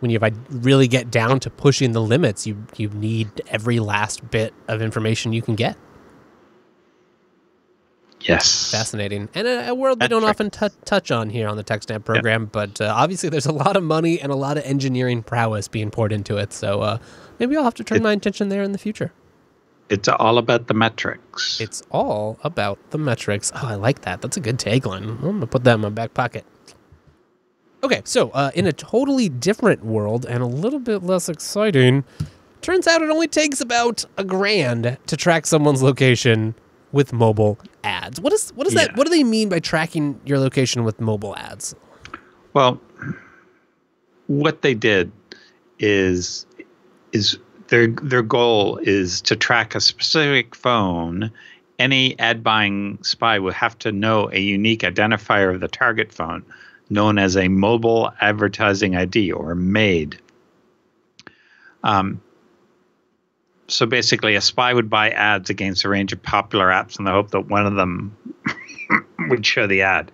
when you really get down to pushing the limits, you need every last bit of information you can get. Yes. Fascinating. And a world we don't often touch on here on the TechSnap program, but obviously there's a lot of money and a lot of engineering prowess being poured into it. So maybe I'll have to turn my attention there in the future. It's all about the metrics. It's all about the metrics. Oh, I like that. That's a good tagline. I'm going to put that in my back pocket. Okay, so in a totally different world and a little bit less exciting, turns out it only takes about $1,000 to track someone's location with mobile ads. What is that? What do they mean by tracking your location with mobile ads? Well, what they did is Their goal is to track a specific phone. Any ad-buying spy will have to know a unique identifier of the target phone, known as a mobile advertising ID, or MAID. So basically, a spy would buy ads against a range of popular apps in the hope that one of them would show the ad.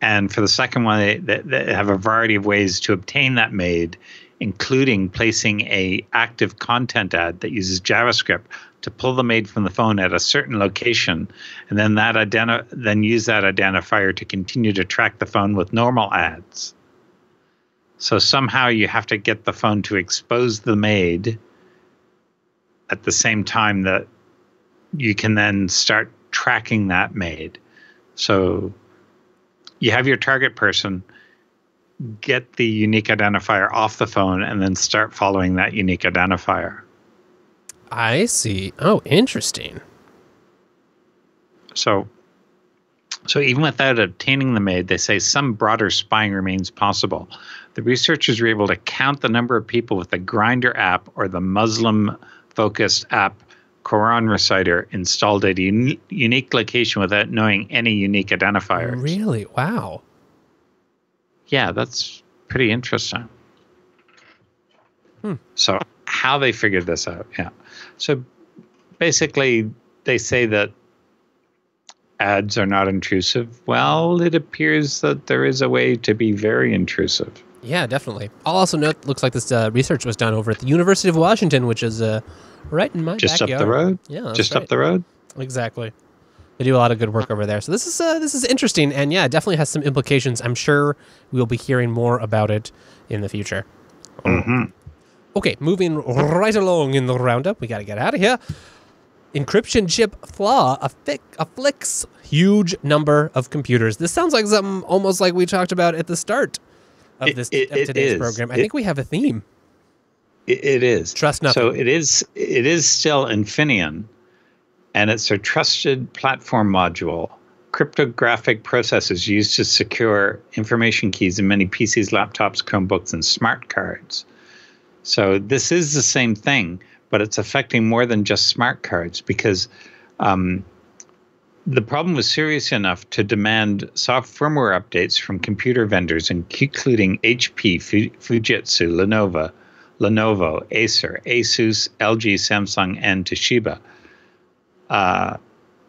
And for the second one, they have a variety of ways to obtain that MAID, including placing an active content ad that uses JavaScript to pull the MAID from the phone at a certain location, and then then use that identifier to continue to track the phone with normal ads. So somehow you have to get the phone to expose the MAID at the same time that you can then start tracking that MAID. So you have your target person, get the unique identifier off the phone, and then start following that unique identifier. I see. Oh, interesting. So even without obtaining the MAID, they say some broader spying remains possible. The researchers were able to count the number of people with the Grindr app or the Muslim-focused app Quran reciter installed at a unique location without knowing any unique identifiers. Really? Wow. Yeah, that's pretty interesting. So how they figured this out, yeah. So basically they say that ads are not intrusive. Well, it appears that there is a way to be very intrusive. Yeah, definitely. I'll also note, looks like this research was done over at the University of Washington, which is right in my backyard. Just up the road? Yeah, that's just right up the road? Exactly. They do a lot of good work over there. So this is interesting, and yeah, it definitely has some implications. I'm sure we'll be hearing more about it in the future. Mm-hmm. Okay, moving right along in the roundup. We got to get out of here. Encryption chip flaw afflicts huge number of computers. This sounds like something almost like we talked about at the start of today's program. I think we have a theme. It is. Trust nothing. So it is still Infineon. And it's a trusted platform module. Cryptographic processes used to secure information keys in many PCs, laptops, Chromebooks, and smart cards. So this is the same thing, but it's affecting more than just smart cards, because the problem was serious enough to demand soft firmware updates from computer vendors, including HP, Fujitsu, Lenovo, Acer, Asus, LG, Samsung, and Toshiba.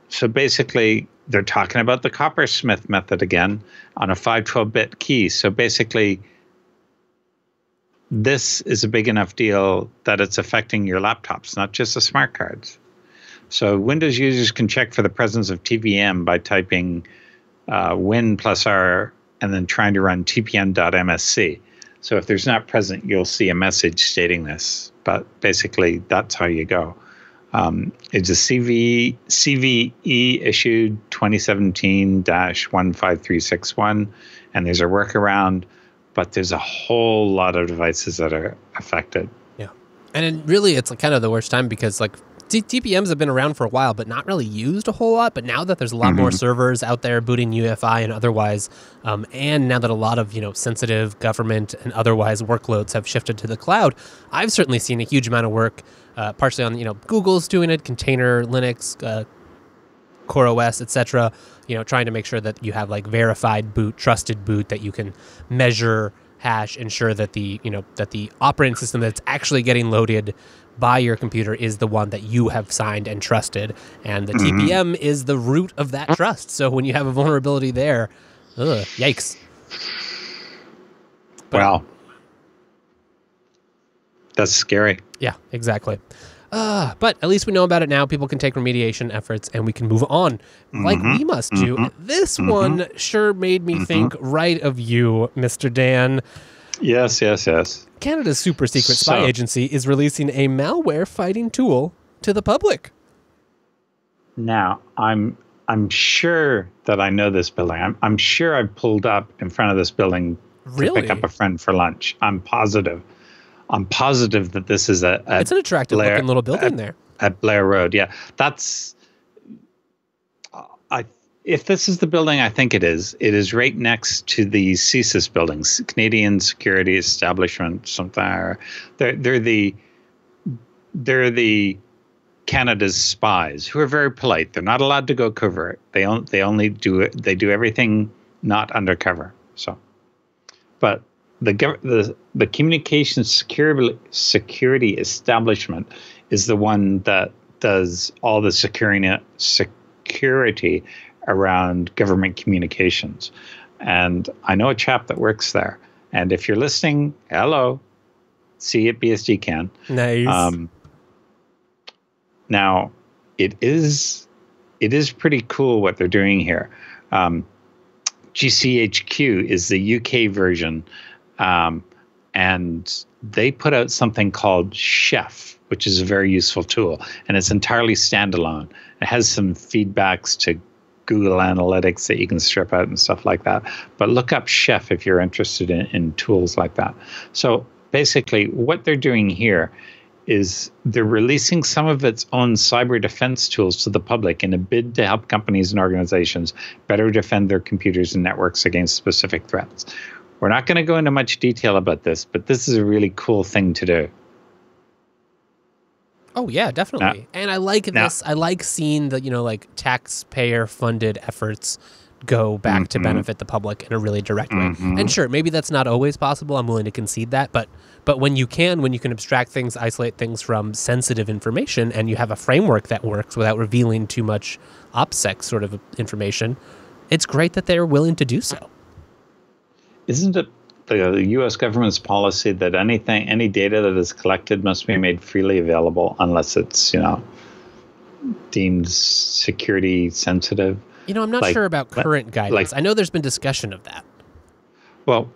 So basically, they're talking about the coppersmith method again on a 512-bit key. So basically, this is a big enough deal that it's affecting your laptops, not just the smart cards. So Windows users can check for the presence of TVM by typing win+r and then trying to run tpm.msc. So if there's not present, you'll see a message stating this. But basically, that's how you go. It's a CVE issued 2017-15361, and there's a workaround, but there's a whole lot of devices that are affected. Yeah, and really, it's kind of the worst time because, like, TPMs have been around for a while, but not really used a whole lot. But now that there's a lot more servers out there booting UEFI and otherwise, and now that a lot of sensitive government and otherwise workloads have shifted to the cloud, I've certainly seen a huge amount of work, partially on Google's doing it, Container Linux, CoreOS, etc. Trying to make sure that you have like verified boot, trusted boot that you can measure, hash, ensure that the that the operating system that's actually getting loaded by your computer is the one that you have signed and trusted, and the TPM is the root of that trust. So when you have a vulnerability there, yikes. But, wow. That's scary. Yeah, exactly. But at least we know about it now. People can take remediation efforts, and we can move on, like we must do. This one sure made me think right of you, Mr. Dan. Yes, yes, yes. Canada's super secret spy agency is releasing a malware-fighting tool to the public. Now, I'm sure that I know this building. I'm sure I pulled up in front of this building to pick up a friend for lunch. I'm positive. I'm positive that this is a it's an attractive-looking little building there at Blair Road. Yeah, that's. If this is the building, I think it is. It is right next to the CSIS buildings, Canadian Security Establishment. Something they're Canada's spies who are very polite. They're not allowed to go covert. They do everything not undercover. So, but. The Communications Security Establishment is the one that does all the security around government communications. And I know a chap that works there. And if you're listening, hello. See at BSD can. Nice. Now, it is pretty cool what they're doing here. GCHQ is the UK version. And they put out something called Chef, which is a very useful tool, and it's entirely standalone. It has some feedbacks to Google Analytics that you can strip out and stuff like that. But look up Chef if you're interested in tools like that. So basically what they're doing here is they're releasing some of its own cyber defense tools to the public in a bid to help companies and organizations better defend their computers and networks against specific threats. We're not going to go into much detail about this, but this is a really cool thing to do. Oh, yeah, definitely. And I like this. I like seeing the, like taxpayer-funded efforts go back to benefit the public in a really direct way. And sure, maybe that's not always possible. I'm willing to concede that. But when you can abstract things, isolate things from sensitive information, and you have a framework that works without revealing too much OPSEC sort of information, it's great that they're willing to do so. Isn't it the U.S. government's policy that any data that is collected must be made freely available unless it's, deemed security sensitive? I'm not sure about current guidance. I know there's been discussion of that. Well,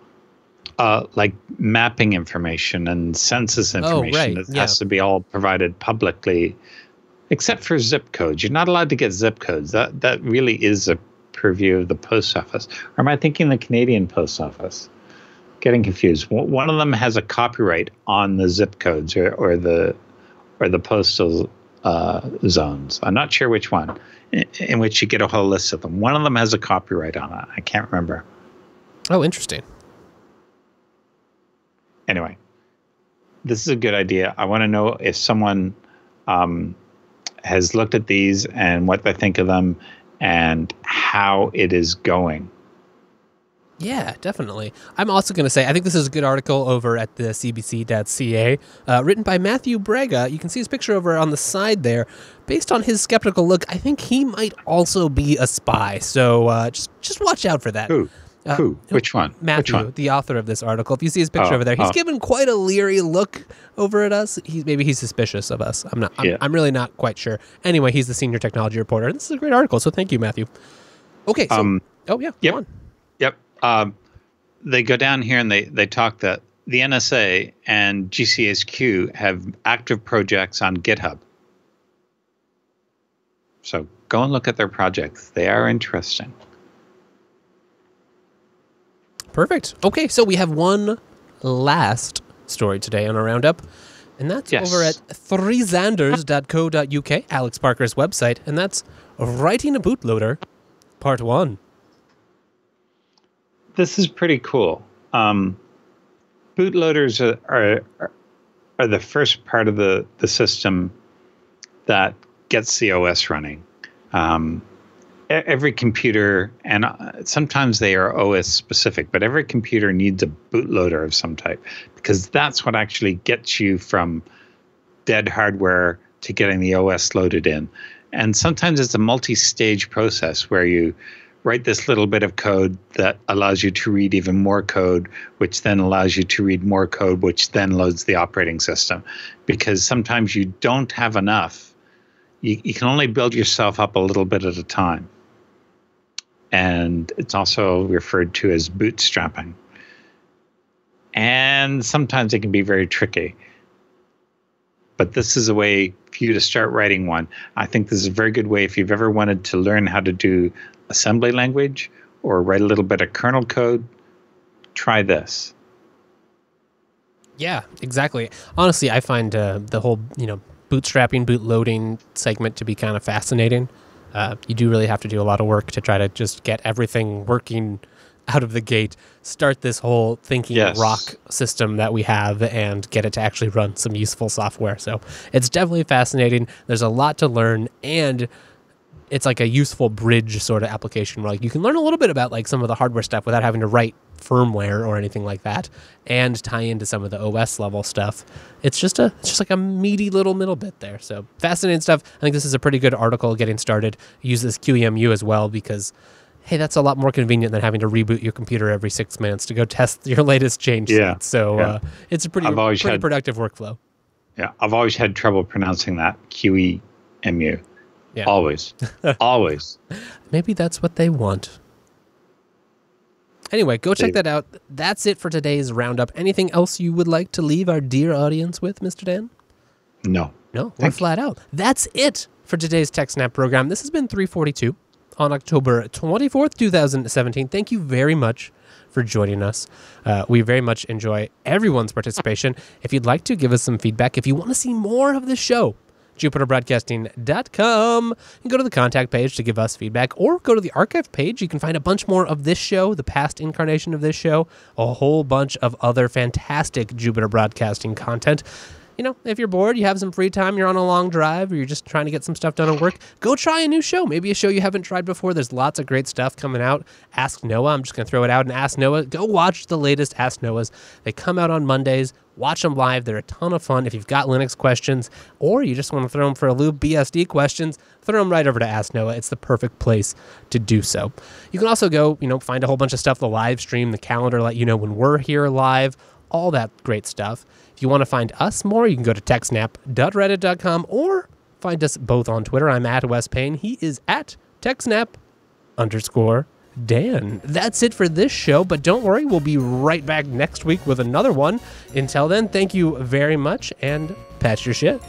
like mapping information and census information, it has to be all provided publicly, except for zip codes. You're not allowed to get zip codes. That really is a purview of the post office. Or am I thinking the Canadian post office? Getting confused. One of them has a copyright on the zip codes or the postal zones. I'm not sure which one, in which you get a whole list of them. One of them has a copyright on it. I can't remember. Oh, interesting. Anyway, this is a good idea. I want to know if someone has looked at these and what they think of them and how it is going. Yeah, definitely. I'm also going to say, I think this is a good article over at the cbc.ca, written by Matthew Brega. You can see his picture over on the side there. Based on his skeptical look, I think he might also be a spy. So just watch out for that. Who? Which one? Matthew, which one? The author of this article. If you see his picture over there, he's given quite a leery look over at us. Maybe he's suspicious of us. I'm really not quite sure. Anyway, he's the senior technology reporter. And this is a great article, so thank you, Matthew. Okay. So, go on. Yep. They go down here and they talk that the NSA and GCHQ have active projects on GitHub. So go and look at their projects. They are interesting. Perfect. Okay, so we have one last story today on our roundup. And that's over at freezanders.co.uk, Alex Parker's website. And that's Writing a Bootloader, Part 1. This is pretty cool. Bootloaders are the first part of the system that gets the OS running. Every computer, and sometimes they are OS specific, but every computer needs a bootloader of some type, because that's what actually gets you from dead hardware to getting the OS loaded in. And sometimes it's a multi-stage process where you write this little bit of code that allows you to read even more code, which then allows you to read more code, which then loads the operating system. Because sometimes you don't have enough. You can only build yourself up a little bit at a time. And it's also referred to as bootstrapping. And sometimes it can be very tricky. But this is a way for you to start writing one. I think this is a very good way if you've ever wanted to learn how to do assembly language or write a little bit of kernel code, try this. Yeah, exactly. Honestly, I find the whole, bootstrapping, bootloading segment to be kind of fascinating. You do really have to do a lot of work to try to just get everything working out of the gate, start this whole thinking rock system that we have and get it to actually run some useful software. So it's definitely fascinating. There's a lot to learn, and it's like a useful bridge sort of application where you can learn a little bit about some of the hardware stuff without having to write firmware or anything like that, and tie into some of the OS level stuff. It's just like a meaty little middle bit there. So fascinating stuff. I think this is a pretty good article getting started. Use this QEMU as well, because hey, that's a lot more convenient than having to reboot your computer every 6 minutes to go test your latest change. Yeah. So it's a pretty productive workflow. Yeah, I've always had trouble pronouncing that, QEMU. Yeah. Always. Always. Maybe that's what they want. Anyway, go check that out. That's it for today's roundup. Anything else you would like to leave our dear audience with, Mr. Dan? No. No, we're flat out. That's it for today's TechSnap program. This has been 342 on October 24th, 2017. Thank you very much for joining us. We very much enjoy everyone's participation. If you'd like to give us some feedback, if you want to see more of the show, JupiterBroadcasting.com, and go to the contact page to give us feedback, or go to the archive page. You can find a bunch more of this show, the past incarnation of this show, a whole bunch of other fantastic Jupiter Broadcasting content. If you're bored, you have some free time, you're on a long drive, or you're just trying to get some stuff done at work, go try a new show. Maybe a show you haven't tried before. There's lots of great stuff coming out. Ask Noah. I'm just going to throw it out and Ask Noah. Go watch the latest Ask Noahs. They come out on Mondays. Watch them live. They're a ton of fun. If you've got Linux questions, or you just want to throw them for a loop, BSD questions, throw them right over to Ask Noah. It's the perfect place to do so. You can also go, find a whole bunch of stuff, the live stream, the calendar, let you know when we're here live, all that great stuff. If you want to find us more, you can go to techsnap.reddit.com, or find us both on Twitter. I'm at Wes Payne. He is at @techsnap_Dan. That's it for this show, but don't worry, we'll be right back next week with another one. Until then, thank you very much, and patch your shit.